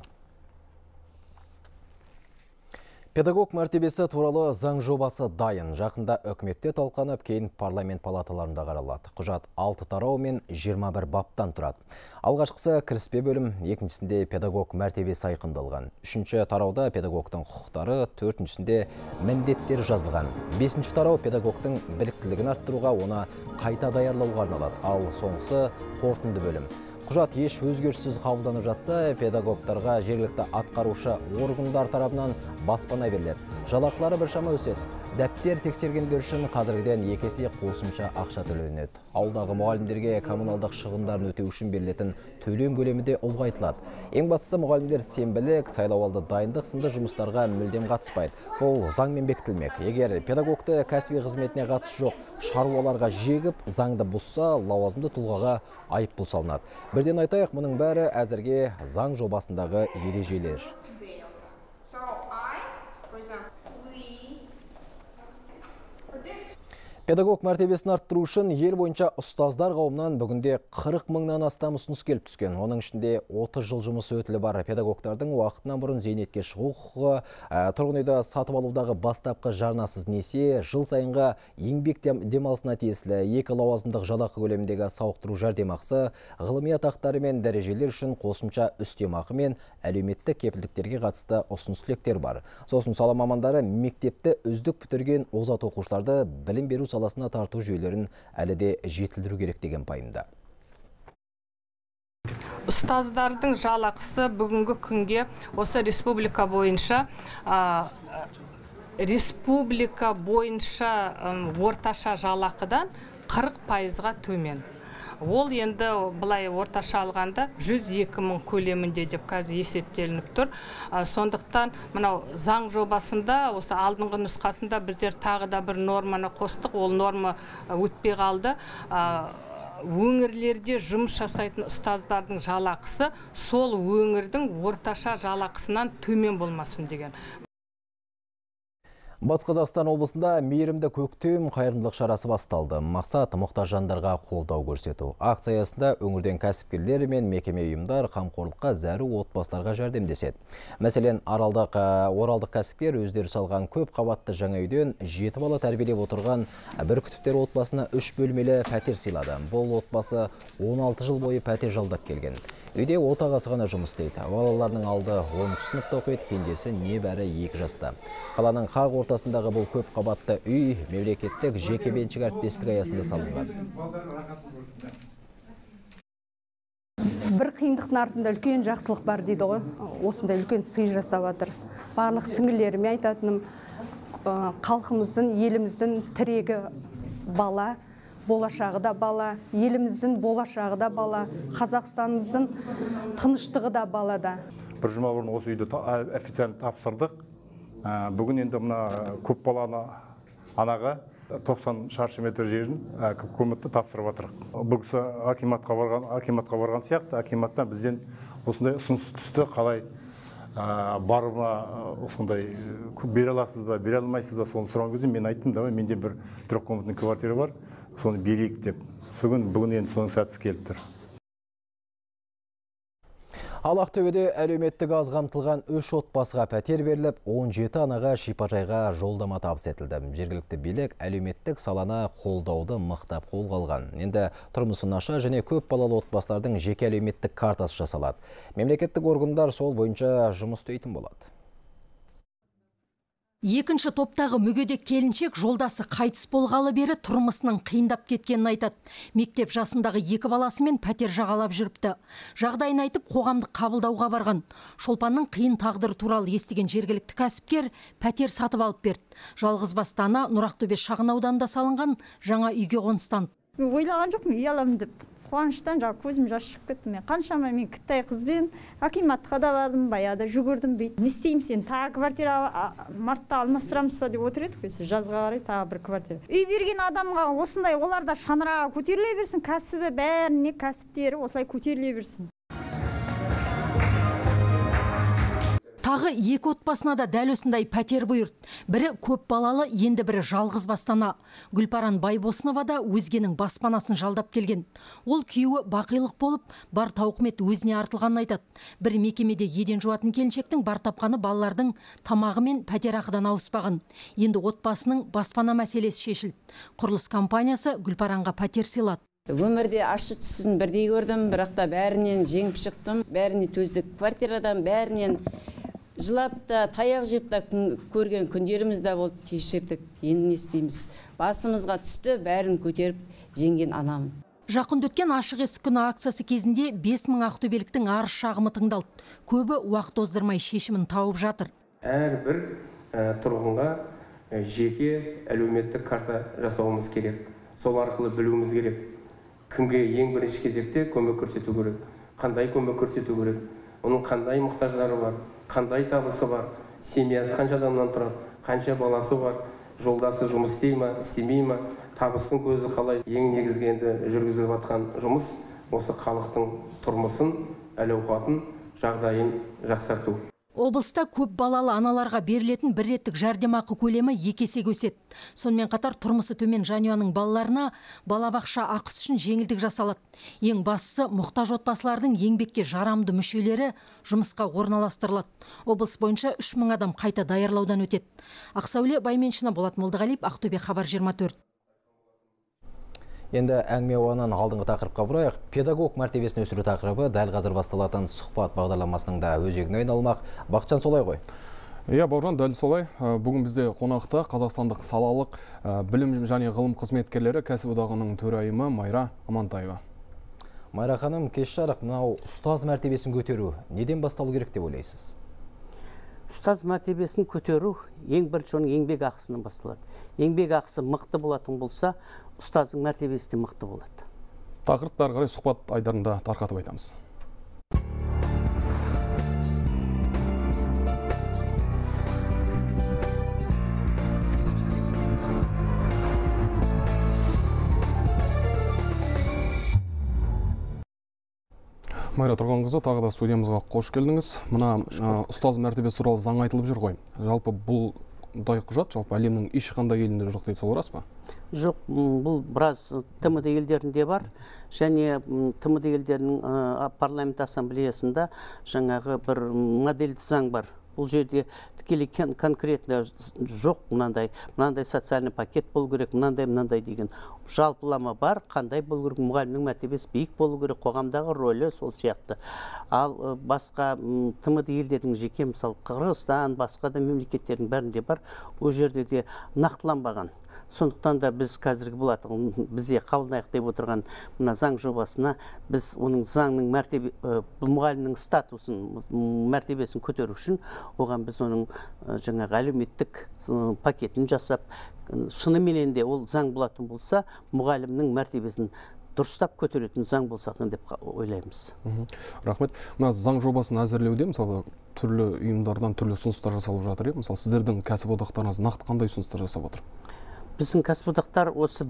Педагог мәртебесі туралы заң жобасы дайын. Жақында үкіметте талқыланып, кейін парламент палаталарында қаралады. Құжат 6 тарау мен 21 баптан тұрады. Алғашқысы кіріспе бөлім, екіншісінде педагог мәртебесі айқындалған. Үшінші тарауда педагогтың құқықтары, төртіншісінде міндеттер жазылған. Бесінші тарау педагогтың біліктілігін арттыруға, оны қайта даярлауға арналады. Ал соңғысы қорытынды бөлім. Құжат еш өзгерсіз қабылданып жатса, педагогтарға жергілікті атқарушы органдар тарапынан баспана беріледі. Жалақылары біршама өседі. Дәптер тексергендер үшін қазіргіден екесе қосымша ақша төленеді. Ауылдағы мұғалімдерге коммуналдық шығындарын өтеу үшін берілетін төлем көлемі де ұлғайтылады. Ең бастысы мұғалімдер сенбілік, сайлауалды дайындық сынды жұмыстарға мүлдем қатыспайды. Бұл заңмен бекітілмек. Егер педагогты кәсіби қызметіне қатысы жоқ шаруаларға жегіп, заңды бұзса, лауазымды тұлғаға айыппұл салынады. Бірден айтайық, мұның бәрі әзірге заң жобасындағы ережелер. Педагог мәртебесін арттыру үшін ел бойынша ұстаздар қауымынан бүгінде 40 000-нан астам ұсыныс келіп түскен. Оның ішінде 30 жыл жұмыс өтілі бар педагогтардың уақытынан бұрын зейнетке шығу құқығы, тұрғын үйді сатып алудағы бастапқы жарнасыз несие, жыл сайынғы еңбек демалысына тиесілі екі лауазымдық жалақы көлеміндегі сауықтыру жәрдемақысы, ғылыми атақтары мен дәрежелер үшін қосымша үстемақы мен әлеуметтік кепілдіктерге қатысты ұсыныс-тілектер бар. Сосын сала мамандары мектепті үздік бітірген озат оқушыларды білім беру саласына тарту жүйелерін әлі де жетілдіру керек деген пайымда. Ұстаздардың жалақысы бүгінгі күнге осы республика бойынша орташа жалақыдан 40%-ға төмен. Ол енді былай орташа алғанда 102 000 көлемінде деп қазір есептелініп тұр. Сондықтан мынау заң жобасында, осы алдыңғы нұсқасында біздер тағы да бір норманы қостық, ол норма өтпей қалды. Өңірлерде жұмыс жасайтын ұстаздардың жалақысы сол өңірдің орташа жалақысынан төмен болмасын деген. Батыс Қазақстан облысында мейірімді көктем қайырымдылық шарасы басталды. Мақсат мұқтаж жандарға қолдау көрсету. Акциясында өңірден кәсіпкерлер мен мекеме ұйымдар қамқорлыққа зәру отбасыларға жәрдемдеседі. Мәселен, оралдық кәсіпкер өздері салған көп қабатты жаңа үйден 7 бала тәрбиелеп отырған Бүркітовтер отбасына 3 бөлмелі пәтер сыйлады. Бұл отбасы 16 жыл бойы пәтер жалдап келген. Үйде отағасы ғана жұмыс істейді. Балаларының алды 10 сыныпта оқиды, кенжесі небәрі 2 жаста. Қаланың қақ ортасындағы бұл көп қабатты үй мемлекеттік жекеменшік әріптестік аясында салынған. Бір қиындықтың артында үлкен жақсылық бар дейді ғой. Осында үлкен сый жасап жатыр. Барлық сіңілдеріме айтатыным, халқымыздың, еліміздің тірегі бала. Болашағы да бала, еліміздің болашағы да бала, Қазақстанымыздың тыныштығы да балада. Бір жұма бұрын осы үйді официально тапсырдық. Бүгін енді мына көп баланы анаға 90 шаршы метр жерін көмекті тапсырып отырық. Бұл кісі акиматқа барған сияқты, акиматтан бізден осындай ұсыныс түсті, қалай барына осындай бере аласыз ба, бере алмайсыз ба, соны сұраған кезде мен айттым, давай менде бір трехкомнатный квартира бар, соны берейік деп. Бүгін енді соның сәтісі келіп тұр. Ал Ақтөбеде әлеуметтік аз қамтылған 3 отбасыға пәтер беріліп, 17 анаға шипажайға жолдама табыс етілді. Жергілікті билік әлеуметтік салана қолдауды мықтап қолға алған. Енді тұрмысы нашар және көп балалы отбасылардың жеке әлеуметтік картасы жасалады. Мемлекеттік органдар сол бойынша жұмыс істейтін болады. Екінші топтағы мүгедек келіншек жолдасы қайтыс болғалы бері тұрмысының қиындап кеткенін айтады. Мектеп жасындағы екі баласымен пәтер жағалап жүріпті. Жағдайын айтып, қоғамдық қабылдауға барған. Шолпанның қиын тағдыры туралы естіген жергілікті кәсіпкер пәтер сатып алып берді. Жалғыз басты ана Нұрақтөбе шағын ауданында салынған жаңа үйге қоныстан. Ойлаған жоқпын, үй аламын деп. Қуаныштан көзім жас шығып кетті. Мен қаншама Қытай қызбен акиматқа да бардым, баяда жүгірдім бейді. Не істеймін сен, тағы квартира мартта алмастырамыз ба деп отыр едік, жазға қарай тағы бір квартира. Үй берген адамға осындай оларда шаңырағы көтеріле берсін, кәсібі бәріне кәсіптері осылай көтеріле берсін. Тағы екі отбасына да дәл осындай пәтер бұйырды. Бірі көп балалы, енді бірі жалғыз бастана. Гүлпаран Байбосынова да өзгенің баспанасын жалдап келген. Ол күйеуі бақилық болып, бар тауқымет өзіне артылғанын айтады. Бір мекемеде еден жуатын келіншектің бар тапқаны балалардың тамағы мен пәтер ақыдан ауыспаған. Енді отбасының баспана мәселесі шешілді. Құрылыс компаниясы Гүлпаранға пәтер сыйлады. Өмірде ашы түсін бірдей көрдім, бірақ та бәрінен жеңіп шықтым. Бәріне төздік квартирадан, бәрінен жылап та, таяқ жеп та көрген күндеріміз де болды. Кешірдік, енді не істейміз? Басымызға түсті, бәрін көтеріп жеңген анамын. Жақын өткен ашық есік күні акциясы кезінде 5000 ақтөбеліктің арыз шағымы тыңдалды. Көбі уақыт оздырмай шешімін тауып жатыр. Әрбір тұрғынға жеке әлеуметтік карта жасауымыз керек. Сол арқылы білуіміз керек. Кімге ең бірінші кезекте көмек көрсету керек, қандай көмек көрсету керек, оның қандай мұқтаждары бар, қандай табысы бар, семьясы қанша адамнан тұрады, қанша баласы бар, жолдасы жұмыс істей ме, істемей ме, табыстың көзі қалай. Ең негізгі енді жүргізіліп жатқан жұмыс осы халықтың тұрмысын, әл-ауқатын, жағдайын жақсарту. Облыста көп балалы аналарға берілетін бір реттік жәрдемақы көлемі екесе өседі. Сонымен қатар тұрмысы төмен жанұяның балаларына балабақша ақысы үшін жеңілдік жасалады. Ең бастысы мұқтаж отбасылардың еңбекке жарамды мүшелері жұмысқа орналастырылады. Облыс бойынша 3000 адам қайта даярлаудан өтеді. Ақсауле Байменшина, Болат Молдығалиев, Ақтөбе, Хабар 24. Енді әңгіме оғаннан алдыңғы тақырыпқа бұрайық. Педагог мәртебесін өсіру тақырыбы дәл қазір басталатын сұхбат бағдарламасының да өзегіне айналмақ. Бақытжан, солай ғой? Иә, Бауыржан, дәл солай. Бүгін бізде қонақта қазақстандық салалық білім және ғылым қызметкерлері кәсіп одағының төрайымы Майра Амантаева. Майра ханым, кеш жарық, мынау ұстаз мәртебесін көтеру неден басталу керек деп ойлайсыз? Ұстаз мәртебесін көтеру ең бірінші оның еңбек ақысынан басталады. Еңбек ақысы мықты болатын болса, ұстаздың мәртебесі де мықты болады. Тақырыпты ары қарай сұхбат айдарында тарқатып айтамыз. Майра Тұрғанқызы, тағы да студиямызға қош келдіңіз. Мына ұстаз мәртебесі туралы заң айтылып жүр ғой. Жалпы бұл дай құжат, жалпы әлемнің ешқандай елінде жоқ дейді, сол рас па? Жоқ, бұл біраз ТМД елдерінде бар, және ТМД елдерінің парламент ассамблеясында жаңағы бір модельді заң бар. Бұл жерде тікелей конкретно жоқ, мынандай социальный пакет болу керек, мынандай деген жалпылама бар, қандай болу керек, мұғалімнің мәртебесі биік болу керек, қоғамдағы рөлі сол сияқты. Ал басқа тмд елдердің жеке, мысалы Қырғызстан, басқа да мемлекеттердің бәрінде бар, ол жерде де нақтыланбаған. Сондықтан да біз қазіргі болатын бізге қабылдайық деп отырған мына заң жобасына біз оның заңның мәртебе мұғалімнің статусын, мәртебесін көтеру үшін оған біз оның жаңағы әлеуметтік пакетін жасап, шынымен де ол заң болатын болса, мұғалімнің мәртебесін дұрыстап көтеретін заң болсаң деп ойлаймыз. Рахмет. Мына заң жобасын әзірлеуде мысалы түрлі ұйымдардан түрлі ұсыныстар жасалып жатыр. Мысалы сіздердің кәсіп одақтарыңыз нақты қандай ұсыныстар жасап отыр? біздің кәсіподақтар осы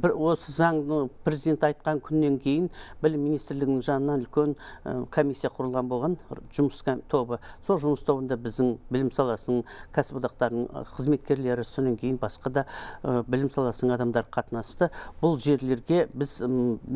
заңды президент айтқан күннен кейін білім министрлігінің жанынан үлкен комиссия құрылған болған, жұмыс тобы. Сол жұмыс тобында біздің білім саласының кәсіподақтарының қызметкерлері, содан кейін басқа да білім саласының адамдар қатынасты. Бұл жерлерге біз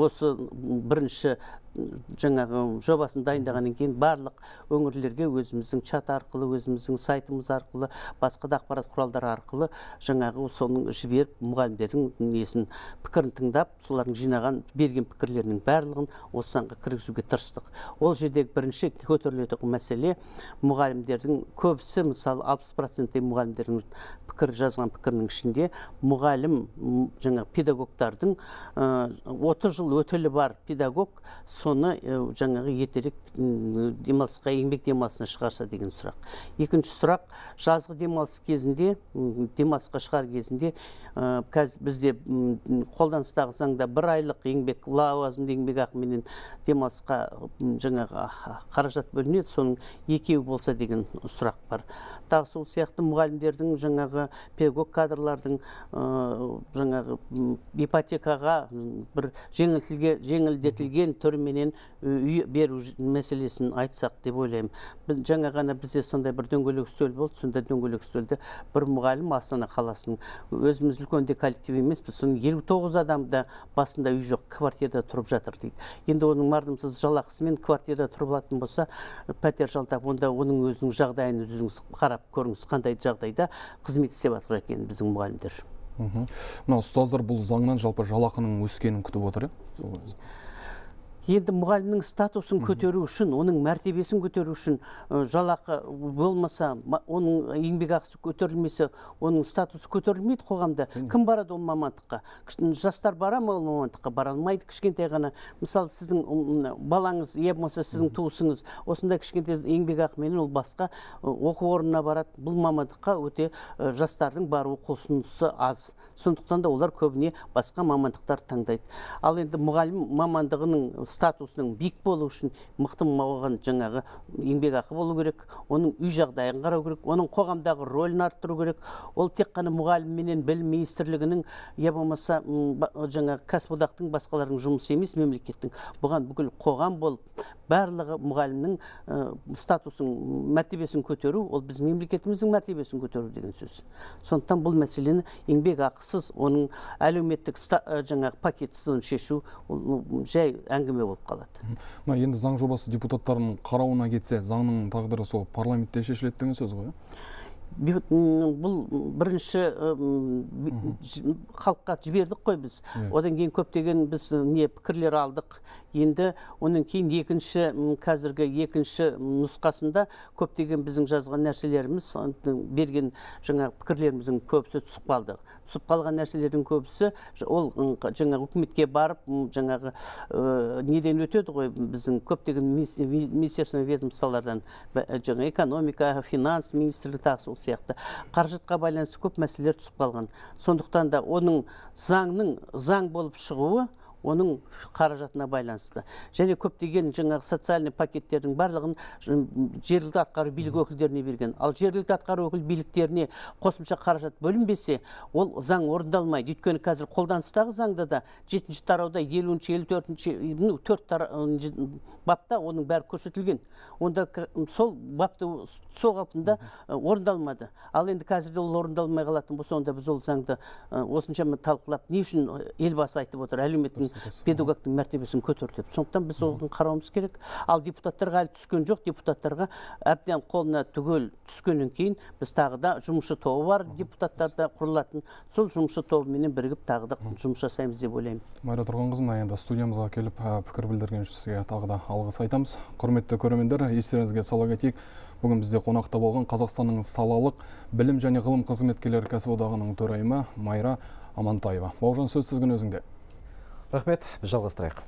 осы бірінші жаңағы жобасын дайындағаннан кейін барлық өңірлерге өзіміздің чат арқылы, өзіміздің сайтымыз арқылы, басқа да ақпарат құралдары арқылы жаңағы соның жіберіп, мұғалімдердің несін пікірін тыңдап, солардың жинаған берген пікірлерінің барлығын осы заңға кіргізуге тырыстық. Ол жердегі бірінші көтерілетін мәселе мұғалімдердің көбісі, мысалы 60% мұғалімдердің пікір жазған пікірінің ішінде мұғалім жаңағы педагогтардың 30 жыл өтілі бар педагог соны жаңағы етерек демалысқа, еңбек демалысына шығарса деген сұрақ. Екінші сұрақ, жазғы демалыс кезінде, демалысқа шығар кезінде, бізде қолданыстағы заңда бір айлық еңбек, лауазымды еңбек ақыменен демалысқа жаңағы қаражат бөлінеді, соның екеуі болса деген сұрақ бар. Тағы сол сияқты мұғалімдердің жаңағы педагог кадрлардың жаңағы ипотекаға бір жеңілдетілген түрі менен үй беру мәселесін айтсақ деп ойлаймын. Жаңа ғана бізде сондай бір дөңгелек үстел болды, сонда дөңгелек үстелде бір мұғалім Астана қаласының өзіміз үлкенде коллектив емеспіз, соның 59 адамда басында үй жоқ, квартирада тұрып жатыр дейді. Енді оның мардымсыз жалақысымен квартирада тұрып алатын болса, пәтер жалдап, онда оның өзінің жағдайын өзіңіз қарап көріңіз, қандай жағдайда қызмет істеп жатыр екен біздің мұғалімдер. Мына ұстаздар бұл заңнан жалпы жалақының өскенін күтіп отыр. Енді мұғалімнің статусын көтеру үшін, оның мәртебесін көтеру үшін жалақы болмаса, оның еңбек ақысы көтерілмесе, оның статусы көтерілмейді қоғамда. Кім барады ол мамандыққа? Жастар бара ма ол мамандыққа? Бара алмайды кішкентай ғана. Мысалы, сіздің балаңыз, е болмаса сіздің туысыңыз, осындай кішкентай еңбек ақымен ол басқа оқу орнына барады. Бұл мамандыққа өте жастардың баруы құлшынысы аз. Сондықтан да олар көбіне басқа мамандықтар таңдайды. Ал енді мұғалім мамандығының статусының биік болу үшін мықты маған жаңағы еңбек ақы болу керек, оның үй жағдайын қарау керек, оның қоғамдағы рөлін арттыру керек. Ол тек қана мұғалім менен білім министрлігінің, я болмаса жаңағы кәсіподақтың басқалардың жұмысы емес, мемлекеттің. Бұған бүкіл қоғам болып, барлығы мұғалімнің статусын, мәртебесін көтеру, ол біз мемлекетіміздің мәртебесін көтеру деген сөз. Сондықтан бұл мәселені еңбек ақысыз, оның әлеуметтік жаңағы пакетісін шешу жай әңгіме болып қалады. Енді заң жобасы депутаттарының қарауына кетсе, заңның тағдыры сол парламентте шешіледі деген сөз ғой? Бұл бірінші халыққа жібердік қой біз. Одан кейін көптеген біз пікірлер алдық. Енді оның кейін қазіргі екінші нұсқасында көптеген біздің жазған нәрселеріміз, берген жаңағы пікірлеріміздің көбісі түсіп қалды. Түсіп қалған нәрселердің көбісі ол жаңағы үкіметке барып жаңағы неден өтеді ғой, біздің көптеген министерство ведомстволардан, жаңа экономика, финанс министрлігі тағысы сияқты қаржытқа байланысты көп мәселелер түсіп қалған. Сондықтан да оның заң болып шығуы оның қаражатына байланысты. Және көптеген жаңағы социальный пакеттердің барлығын жергілікті атқару билік өкілдеріне берген. Ал жергілікті атқару биліктеріне қосымша қаражат бөлінбесе, ол заң орындалмайды. Өйткені қазір қолданыстағы заңда да 7-ші тарауда 54-ші бапта оның бәрі көрсетілген. Онда сол бапты сол қалпында орындалмады. Ал енді қазірде ол орындалмай қалатын болса, онда біз ол заңды осыншама талқылап, не үшін елбасы айтып отыр, әлеуметтің педагогтың мәртебесін көтер деп. Сондықтан біз оған қарауымыз керек. Ал депутаттарға әлі түскен жоқ, депутаттарға әбден қолына түгел түскеннен кейін біз тағы да жұмысшы тобы бар, депутаттарда құрылатын. Сол жұмысшы тобымен бірігіп тағы да жұмыс жасаймыз деп ойлаймын. Марат Тұрғымбаев, енді студиямызға келіп пікір білдірген сізге тағы да алғыс айтамыз. Құрметті көрермендер, естеріңізге сала кетейік, бүгін бізде қонақта болған Қазақстанның салалық білім және ғылым қызметкерлері кәсіподағының төрайымы Майра Амантаева. Бауыржан, сөз сіздің өзіңде. Рахмет, біз жалғастырайық.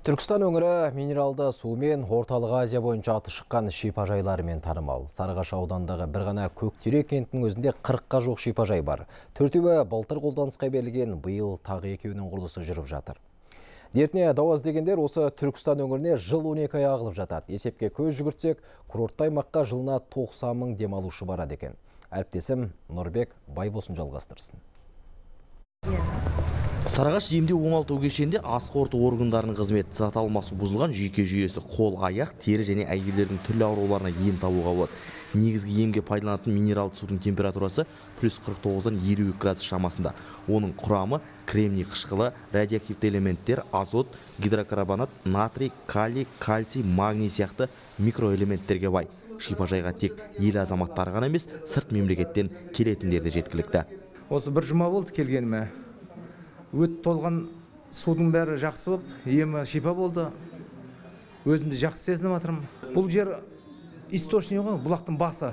Түркістан өңірі минералды суымен Орталық Азия бойынша аты шыққан шипажайларымен танымал. Сарағаш аудандағы бір ғана Көктерек кентінің өзінде 40-қа жоқ шипажай бар. Төртеуі былтыр қолданысқа берілген, биыл тағы екеуінің құрылысы жүріп жатыр. Дертіне дауаз дегендер осы Түркістан өңіріне жыл 12 ай ағылып жатады. Есепке көз жүгіртсек, курорттай маққа жылына 90 мың демалушы барады екен. Әріптесім Нұрбек Байбосын жалғастырсын. Сарағаш емдеу оңалту кешенінде асқорты органдарының қызметі саталмасы бұзылған жүйке жүйесі қол, аяқ, тері және әйелдердің түрлі ауруларына ем табуға болады. Негізгі емге пайдаланатын минералды судың температурасы плюс 49-дан 52 градус шамасында. Оның құрамы кремний қышқылы, радиоактивті элементтер, азот, гидрокарбонат, натрий, калий, кальций, магний сияқты микроэлементтерге бай. Шипажайға тек ел азаматтары ғана емес, сырт мемлекеттен келетіндер де жеткілікті. Осы бір жұма болды келгеніме. Өт толған судың бәрі жақсы болып, емі шипа болды. Өзімді жақсы сезініп атырмын. Бұл жер источник ғой, бұлақтың басы.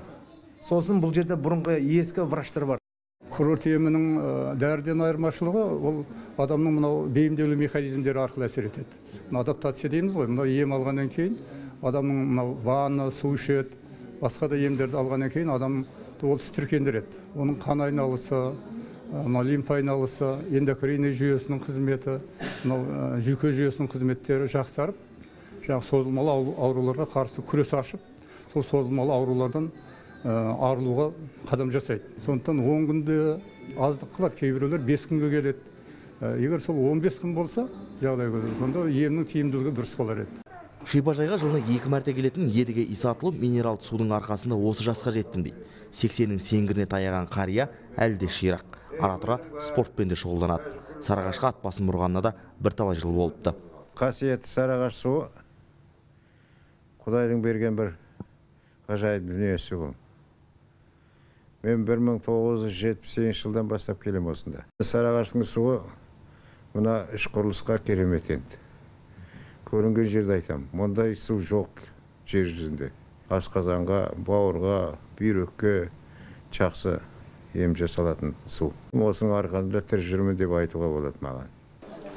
Сосын бұл жерде бұрынғы ескі врачтар бар. Курорт емінің дәрден айырмашылығы ол адамның мынау бейімделу механизмдері арқылы әсер етеді. Адаптация дейміз ғой, мынау ем алғаннан кейін адамның мынау ванна, су ішеді, басқа да емдерді алғаннан кейін адам ол тітіркендіреді. Оның қан айналысы, лимфа айналысы, эндокринный жүйесінің қызметі, жүйке жүйесінің қызметтері жақсарып, созылмалы ауруларға қарсы күрес ашып, сол созылмалы аурулардан арылуға қадам жасайды. Сондықтан 10 күнде аздық қылады, кейбіреулер 5 күнге келеді. Егер сол 15 күн болса, жағдай көреді. Сонда емнің тиімділігі дұрыс болар еді. Шипажайға жылына 2 мәрте келетін едіге исатылып, минералды судың арқасында осы жасқа жеттім дейді. 80-нің сеңгіріне таяған қария әлде ширақ. Аратыра спортпен де шұғылданады. Сарағашқа ат басын бұрғанына да бірталай жыл болыпты. Қасиетті Сарағаш суы Құдайдың берген бір ғажайып дүниесі бұл. Мен 1978 жылдан бастап келем осында. Сарағаштың суы мына іш құрылысқа керемет енді. Көрінген жерді айтам. Мұндай су жоқ жер жүзінде. Асқазанға, бауырға, бүйрекке жақсы ем жасалатын су. Осының арқасында тіршілікпін деп айтуға болады маған.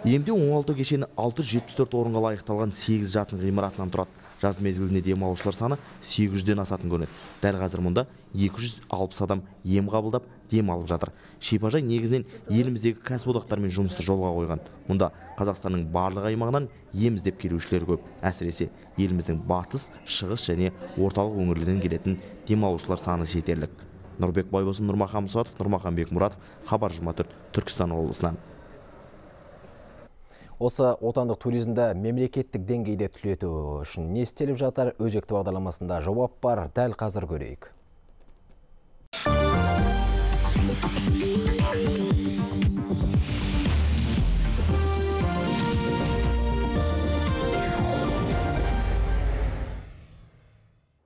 Емдеу оңалту кешені 674 орынға лайықталған 8 жатын ғимаратынан тұрады. Жаз мезгілінде демалушылар саны 800-ден асатын көрінеді. Дәл қазір мұнда 260 адам ем қабылдап дем алып жатыр. Шипажай негізінен еліміздегі кәсіподақтармен жұмысты жолға қойған. Мұнда Қазақстанның барлық аймағынан ем іздеп келушілер көп. Әсіресе еліміздің батыс, шығыс және орталық өңірлерінен келетін демалушылар саны жетерлік. Нұрбек Байбосын, Нұрмахан Мұсатов, Нұрмахан Бекмұратов, Хабар 24, Түркістан облысынан. Осы отандық туризмді мемлекеттік деңгейде түлету үшін не істеліп жатар, өзекті бағдарламасында жауап бар, дәл қазір көрейік.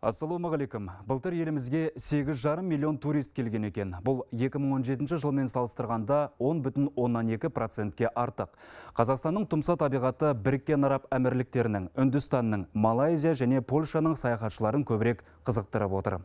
Ассалаумағалейкум. Былтыр елімізге 8,5 миллион турист келген екен. Бұл 2017 жылмен салыстырғанда 10,2%-ке артық. Қазақстанның тұмса табиғаты біріккен араб әмірліктерінің, Үндістанның, Малайзия және Польшаның саяхатшыларын көбірек қызықтырып отыр.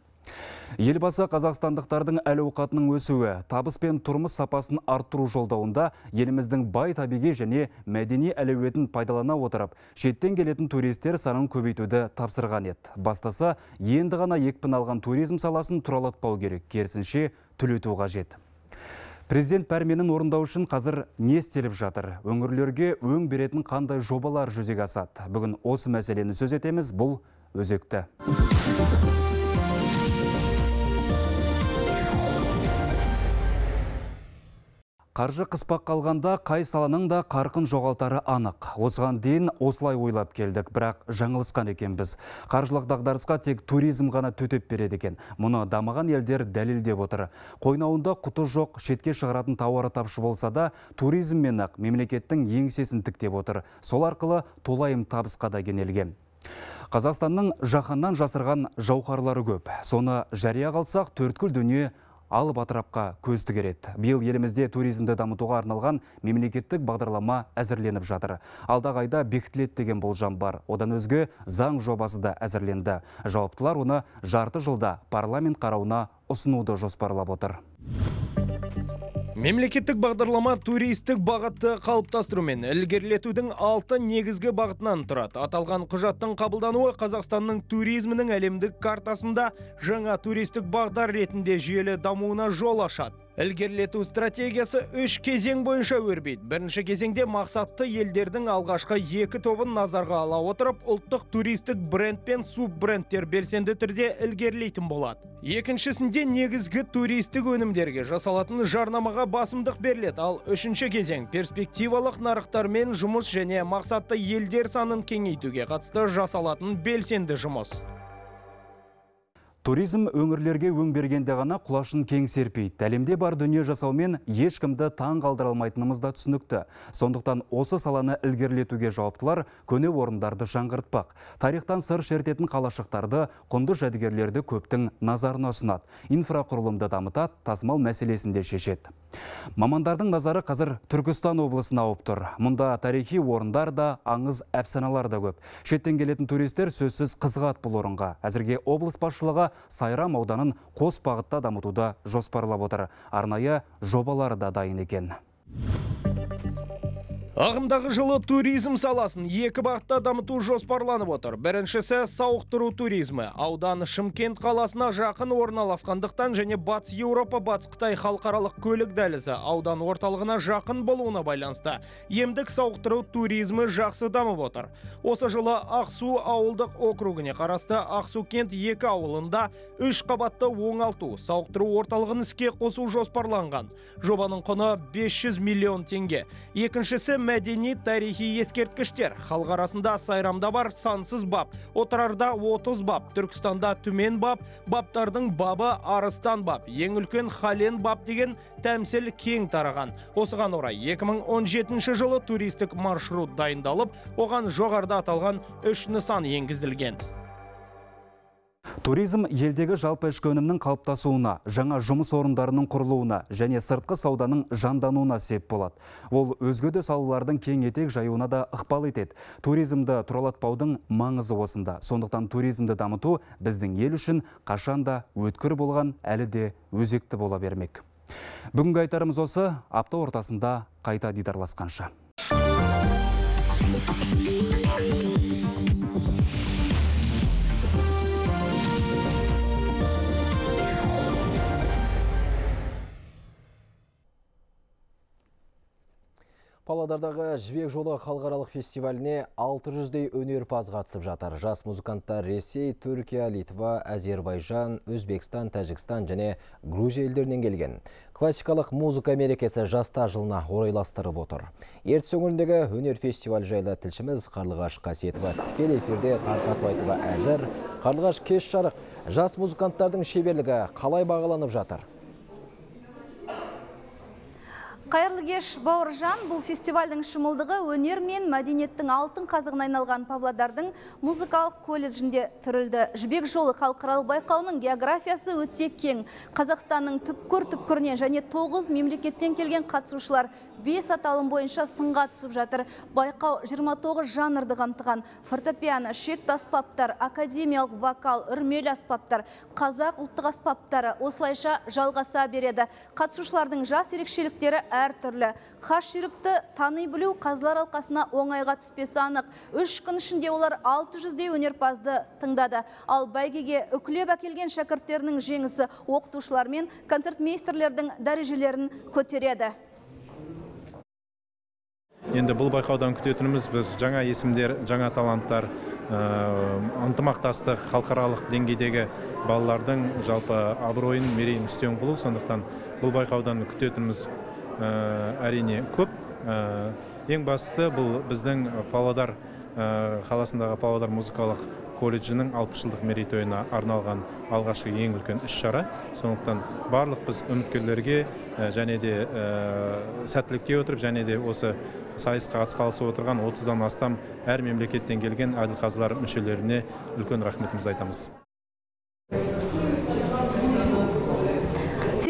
Елбасы қазақстандықтардың әл-ауқатының өсуі, табыс пен тұрмыс сапасын арттыру жолдауында еліміздің бай табиғи және мәдени әлеуетін пайдалана отырып, шеттен келетін туристер санын көбейтуді тапсырған еді. Бастаса, енді ғана екпін алған туризм саласын тұралатпау керек, керісінше түлету қажет. Президент пәрменін орындау үшін қазір не істеліп жатыр? Өңірлерге өң беретін қандай жобалар жүзеге асады? Бүгін осы мәселені сөз етеміз, бұл өзекті. Қаржы қыспақ қалғанда қай саланың да қарқын жоғалтары анық. Осыған дейін осылай ойлап келдік, бірақ жаңылысқан екен біз. Қаржылық дағдарысқа тек туризм ғана төтеп береді екен. Мұны дамыған елдер дәлелдеп отыр. Қойнауында құты жоқ, шетке шығаратын тауары тапшы болса да, туризммен ақ мемлекеттің еңсесін тіктеп отыр. Сол арқылы толайым табысқа да кенелген. Қазақстанның жаһаннан жасырған жауһарлары көп. Соны жария қалсақ, төрткүл дүние алып атырапқа көз тігереді. Биыл елімізде туризмді дамытуға арналған мемлекеттік бағдарлама әзірленіп жатыр. Алдағы айда бекітіледі деген болжам бар. Одан өзге заң жобасы да әзірленді. Жауаптылар оны жарты жылда парламент қарауына ұсынуды жоспарлап отыр. Мемлекеттік бағдарлама туристік бағытты қалыптастыру мен ілгерілетудің 6 негізгі бағытынан тұрады. Аталған құжаттың қабылдануы Қазақстанның туризмінің әлемдік картасында жаңа туристік бағдар ретінде жүйелі дамуына жол ашады. Ілгерілету стратегиясы 3 кезең бойынша өрбейді. Бірінші кезеңде мақсатты елдердің алғашқы 2 тобын назарға ала отырып, ұлттық туристік бренд пен суббрендтер белсенді түрде ілгерілейтін болады. Екіншісінде негізгі туристік өнімдерге жасалатын жарнамаға басымдық беріледі, ал үшінші кезең перспективалық нарықтармен жұмыс және мақсатты елдер санын кеңейтуге қатысты жасалатын белсенді жұмыс. Туризм өңірлерге өңбергенде ғана құлашын кең серпейді. Әлемде бар дүние жасаумен ешкімді таң қалдыра алмайтынымыз да түсінікті. Сондықтан осы саланы ілгерілетуге жауаптылар көне орындарды жаңғыртпақ. Тарихтан сыр шертетін қалашықтарды, құнды жәдігерлерді көптің назарына ұсынады. Инфрақұрылымды дамытады, тасымал мәселесінде шешеді. Мамандардың назары қазір Түркістан облысына ауып тұр. Мұнда тарихи орындар да, аңыз әпсаналар да көп. Шеттен келетін туристер сөзсіз қызығады бұл орынға. Әзірге облыс басшылығы Сайрам ауданын қос бағытта дамытуды жоспарлап отыр. Арнайы жобалары да дайын екен. Ағымдағы жылы туризм саласын 2 бағытта дамыту жоспарланып отыр. Біріншісі сауықтыру туризмі. Аудан Шымкент қаласына жақын орналасқандықтан және Батыс Еуропа, Батыс Қытай халықаралық көлік дәлізі аудан орталығына жақын болуына байланысты. Емдік сауықтыру туризмі жақсы дамып отыр. Осы жылы Ақсу ауылдық округіне қарасты Ақсукент 2 ауылында 3 қабатты оңалту сауықтыру орталығын іске қосу жоспарланған. Жобаның құны 500 миллион теңге. Екіншісі мәдени тарихи ескерткіштер. Халық арасында Сайрамда бар сансыз бап, Отырарда 30 бап, Түркістанда Түмен бап, баптардың бабы Арыстан бап, ең үлкен Хален бап деген тәмсіл кең тараған. Осыған орай 2017 жылы туристік маршрут дайындалып, оған жоғарыда аталған 3 нысан енгізілген. Туризм елдегі жалпы ішкі өнімнің қалыптасуына, жаңа жұмыс орындарының құрылуына және сыртқы сауданың жандануына сеп болады. Ол өзге де салалардың кең етек жаюына да ықпал етеді. Туризмді тұралатпаудың маңызы осында. Сондықтан туризмді дамыту біздің ел үшін қашанда өткір болған, әлі де өзекті бола бермек. Бүгінгі айтарымыз осы, апта ортасында қайта дидарласқанша. Павлодардағы Жібек жолы халықаралық фестиваліне 600-дей өнерпаз қатысып жатыр. Жас музыканттар Ресей, Түркия, Литва, Әзербайжан, Өзбекстан, Тәжікстан және Грузия елдерінен келген. Классикалық музыка мерекесі жаста жылына орайластырып отыр. Ертіс өңіріндегі өнер фестивалі жайлы тілшіміз Қарлығаш Қасиетова тікелей эфирде тарқатып айтуға әзір. Қарлығаш, кеш жарық. Жас музыканттардың шеберлігі қалай бағаланып жатыр? Қайырлы кеш, Бауыржан. Бұл фестивальдің шымылдығы өнер мен мәдениеттің алтын қазығына айналған Павлодардың музыкалық колледжінде түрілді. Жібек жолы халықаралық байқауының географиясы өте кең. Қазақстанның түпкір-түпкірінен және 9 мемлекеттен келген қатысушылар 5 аталым бойынша сынға түсіп жатыр. Байқау 29 жанрды қамтыған: фортепиано, шекті аспаптар, академиялық вокал, үрмелі аспаптар, қазақ ұлттық аспаптары. Осылайша жалғаса береді. Қатысушылардың жас ерекшеліктері әртүрлі. Хас жүректі тани білу қазылар алқасына оңайға түспесі анық. 3 күн ішінде олар 600-дей өнерпазды тыңдады. Ал бәйгеге үкілеп әкелген шәкірттерінің жеңісі оқытушылар мен концертмейстерлердің дәрежелерін көтереді. Енді бұл байқаудан күтетініміз біз жаңа есімдер, жаңа таланттар, ынтымақтастық, халықаралық деңгейдегі балалардың жалпы абыройын, мерейін үстем қылу. Сондықтан бұл байқаудан күтетініміз әрине көп. Ең бастысы бұл біздің Павлодар қаласындағы Павлодар музыкалық колледжінің 60 жылдық мерейтойына арналған алғашқы ең үлкен іс-шара. Сондықтан барлық біз үміткерлерге және де сәттілікке отырып, және де осы сайысқа қатысып отырған 30-дан астам әр мемлекеттен келген әділқазылар мүшелеріне үлкен рахметімізді айтамыз.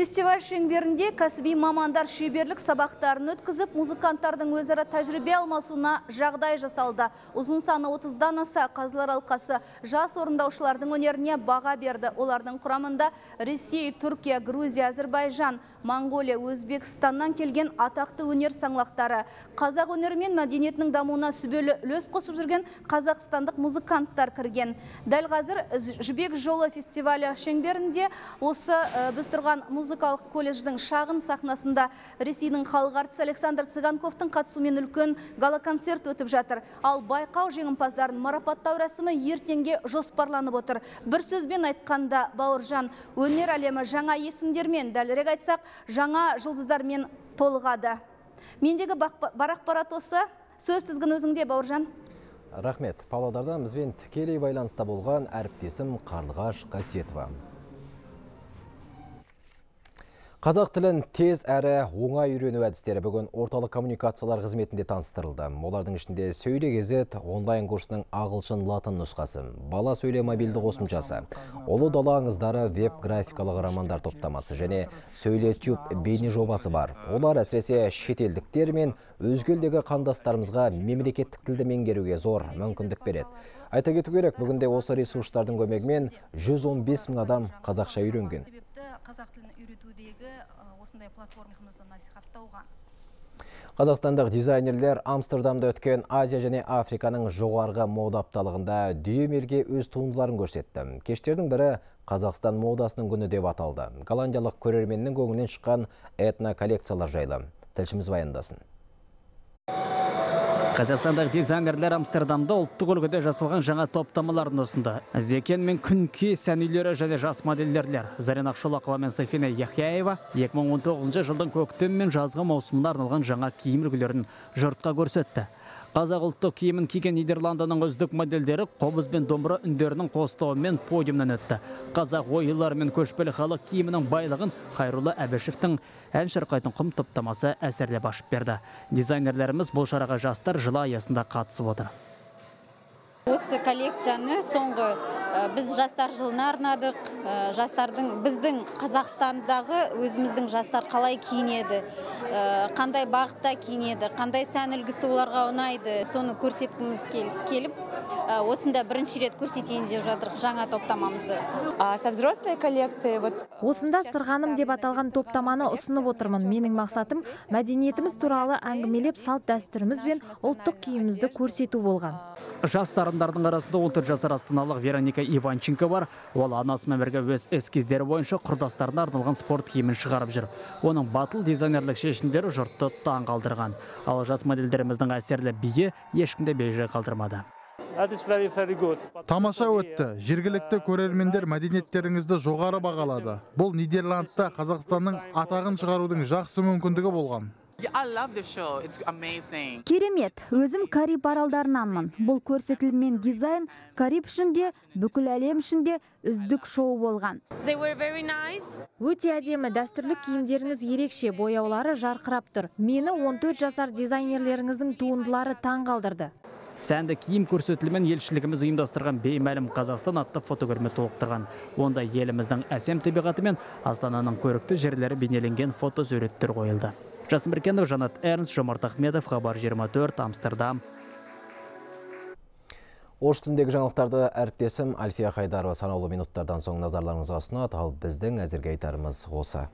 Фестиваль шеңберінде кәсіби мамандар шеберлік сабақтарын өткізіп, музыканттардың өзара тәжірибе алмасуына жағдай жасалды. Ұзын саны 30-дан аса қазылар алқасы жас орындаушылардың өнеріне баға берді. Олардың құрамында Ресей, Түркия, Грузия, Әзербайжан, Моңғолия, Өзбекстаннан келген атақты өнер саңлақтары, қазақ өнерімен мәдениетінің дамуына сүбелі үлес қосып жүрген қазақстандық музыканттар кірген. Дәл қазір Жібек жолы фестивалі шеңберінде осы біз тұрған музыкалық колледждің шағын сахнасында Ресейдің халық әртісі Александр Цыганковтың қатысуымен үлкен гала-концерт өтіп жатыр. Ал байқау жеңімпаздарын марапаттау рәсімі ертеңге жоспарланып отыр. Бір сөзбен айтқанда, Бауыржан, өнер әлемі жаңа есімдермен, дәлірек айтсақ, жаңа жұлдыздармен толығады. Мендегі барақпарат осы. Сөз тізгін өзіңде, Бауыржан. Рахмет. Павлодардан бізбен тікелей байланыста болған әріптесім Қарлығаш Қасиетова. Қазақ тілін тез әрі оңай үйрену әдістері бүгін орталық коммуникациялар қызметінде таныстырылды. Олардың ішінде сөйле кезет онлайн курсының ағылшын латын нұсқасы, бала сөйле мобильді қосымшасы, ұлы дала аңыздары веб-графикалық романдар топтамасы және сөйле тюб бейне жобасы бар. Олар әсіресе шетелдіктер мен өзгелдегі қандастарымызға мемлекеттік тілді меңгеруге зор мүмкіндік береді. Айта кету керек, бүгінде осы ресурстардың көмегімен 115 мың адам қазақша үйренген. Қазақ тілін үйретудегі осындай платформамызды насихаттауға. Қазақстандық дизайнерлер Амстердамда өткен Азия және Африканың жоғарғы мода апталығында дүйім елге өз туындыларын көрсетті. Кештердің бірі Қазақстан модасының күні деп аталды. Голландиялық көрерменнің көңілінен шыққан этно коллекциялар жайлы тілшіміз баяндасын. Қазақстандық дизайнерлер Амстердамда ұлттық үлгіде жасалған жаңа топтамаларын ұсынды. Зекен мен күнке сәнүйлері және жас модельдерлер Зарин Ақшолақова мен Сафина Яхияева 2019 жылдың көктем мен жазғы маусымына арналған жаңа киім үлгілерін жұртқа көрсетті. Қазақ ұлттық киімін киген Нидерландының үздік модельдері қобыз бен домбыра үндерінің қостауымен подиумнан өтті. Қазақ ойылары мен көшпелі халық киімінің байлығын Хайрулла Әбішевтің ән шырқайтын құм топтамасы әсерлеп ашып берді. Дизайнерлеріміз бұл шараға жастар жылы аясында қатысып отыр. Осы коллекцияны соңғы біз жастар жылына арнадық. Біздің Қазақстандағы өзіміздің жастар қалай киінеді, қандай бағытта киінеді, қандай сән үлгісі оларға ұнайды. Соны көрсеткіміз келіп, осында бірінші рет көрсетейін деп жатырық жаңа топтамамызды. Осында сырғаным деп аталған топтаманы ұсынып отырмын. Менің мақсатым мәдениетіміз туралы әңгімелеп салт дәстүріміз бен ұлттық киімімізді көрсету болған. Жастарындардың арасында 30 жасар астаналық Вероника Иванченко бар. Ол анасымен бірге өз эскиздері бойынша құрдастарына арналған спорт киімін шығарып жүр. Оның батыл дизайнерлік шешімдері жұртты таң қалдырған. Ал жас модельдеріміздің әсерлі биі ешкімде бейжай қалдырмады. Тамаша өтті. Жергілікті көрермендер мәдениеттеріңізді жоғары бағалады. Бұл Нидерландта Қазақстанның атағын шығарудың жақсы мүмкіндігі болған. Керемет, өзім Кариб аралдарынанмын. Бұл көрсетіліммен дизайн Кариб үшінде, бүкіл әлем үшінде үздік шоу болған. Өте әдемі, дәстүрлік киімдеріңіз ерекше, бояулары жарқырап тұр. Мені 14 жасар дизайнерлеріңіздің туындылары таңғалдырды. Сәнді киім көрсетілімен елшілігіміз ұйымдастырған беймәлім Қазақстан атты фотокөрме толықтырған. Онда еліміздің әсем табиғаты мен астананың көрікті жерлері бейнеленген фотосуреттер қойылды. Жасын Біркенов, Жанат Эрнс, Жомарт Ахмедов, Хабар 24, Амстердам. Орыс тіліндегі жаңалықтарды әріптесім Альфия Хайдарова санаулы минуттардан соң назарларыңызға ұсынады, ал біздің әзірге айтарымыз осы.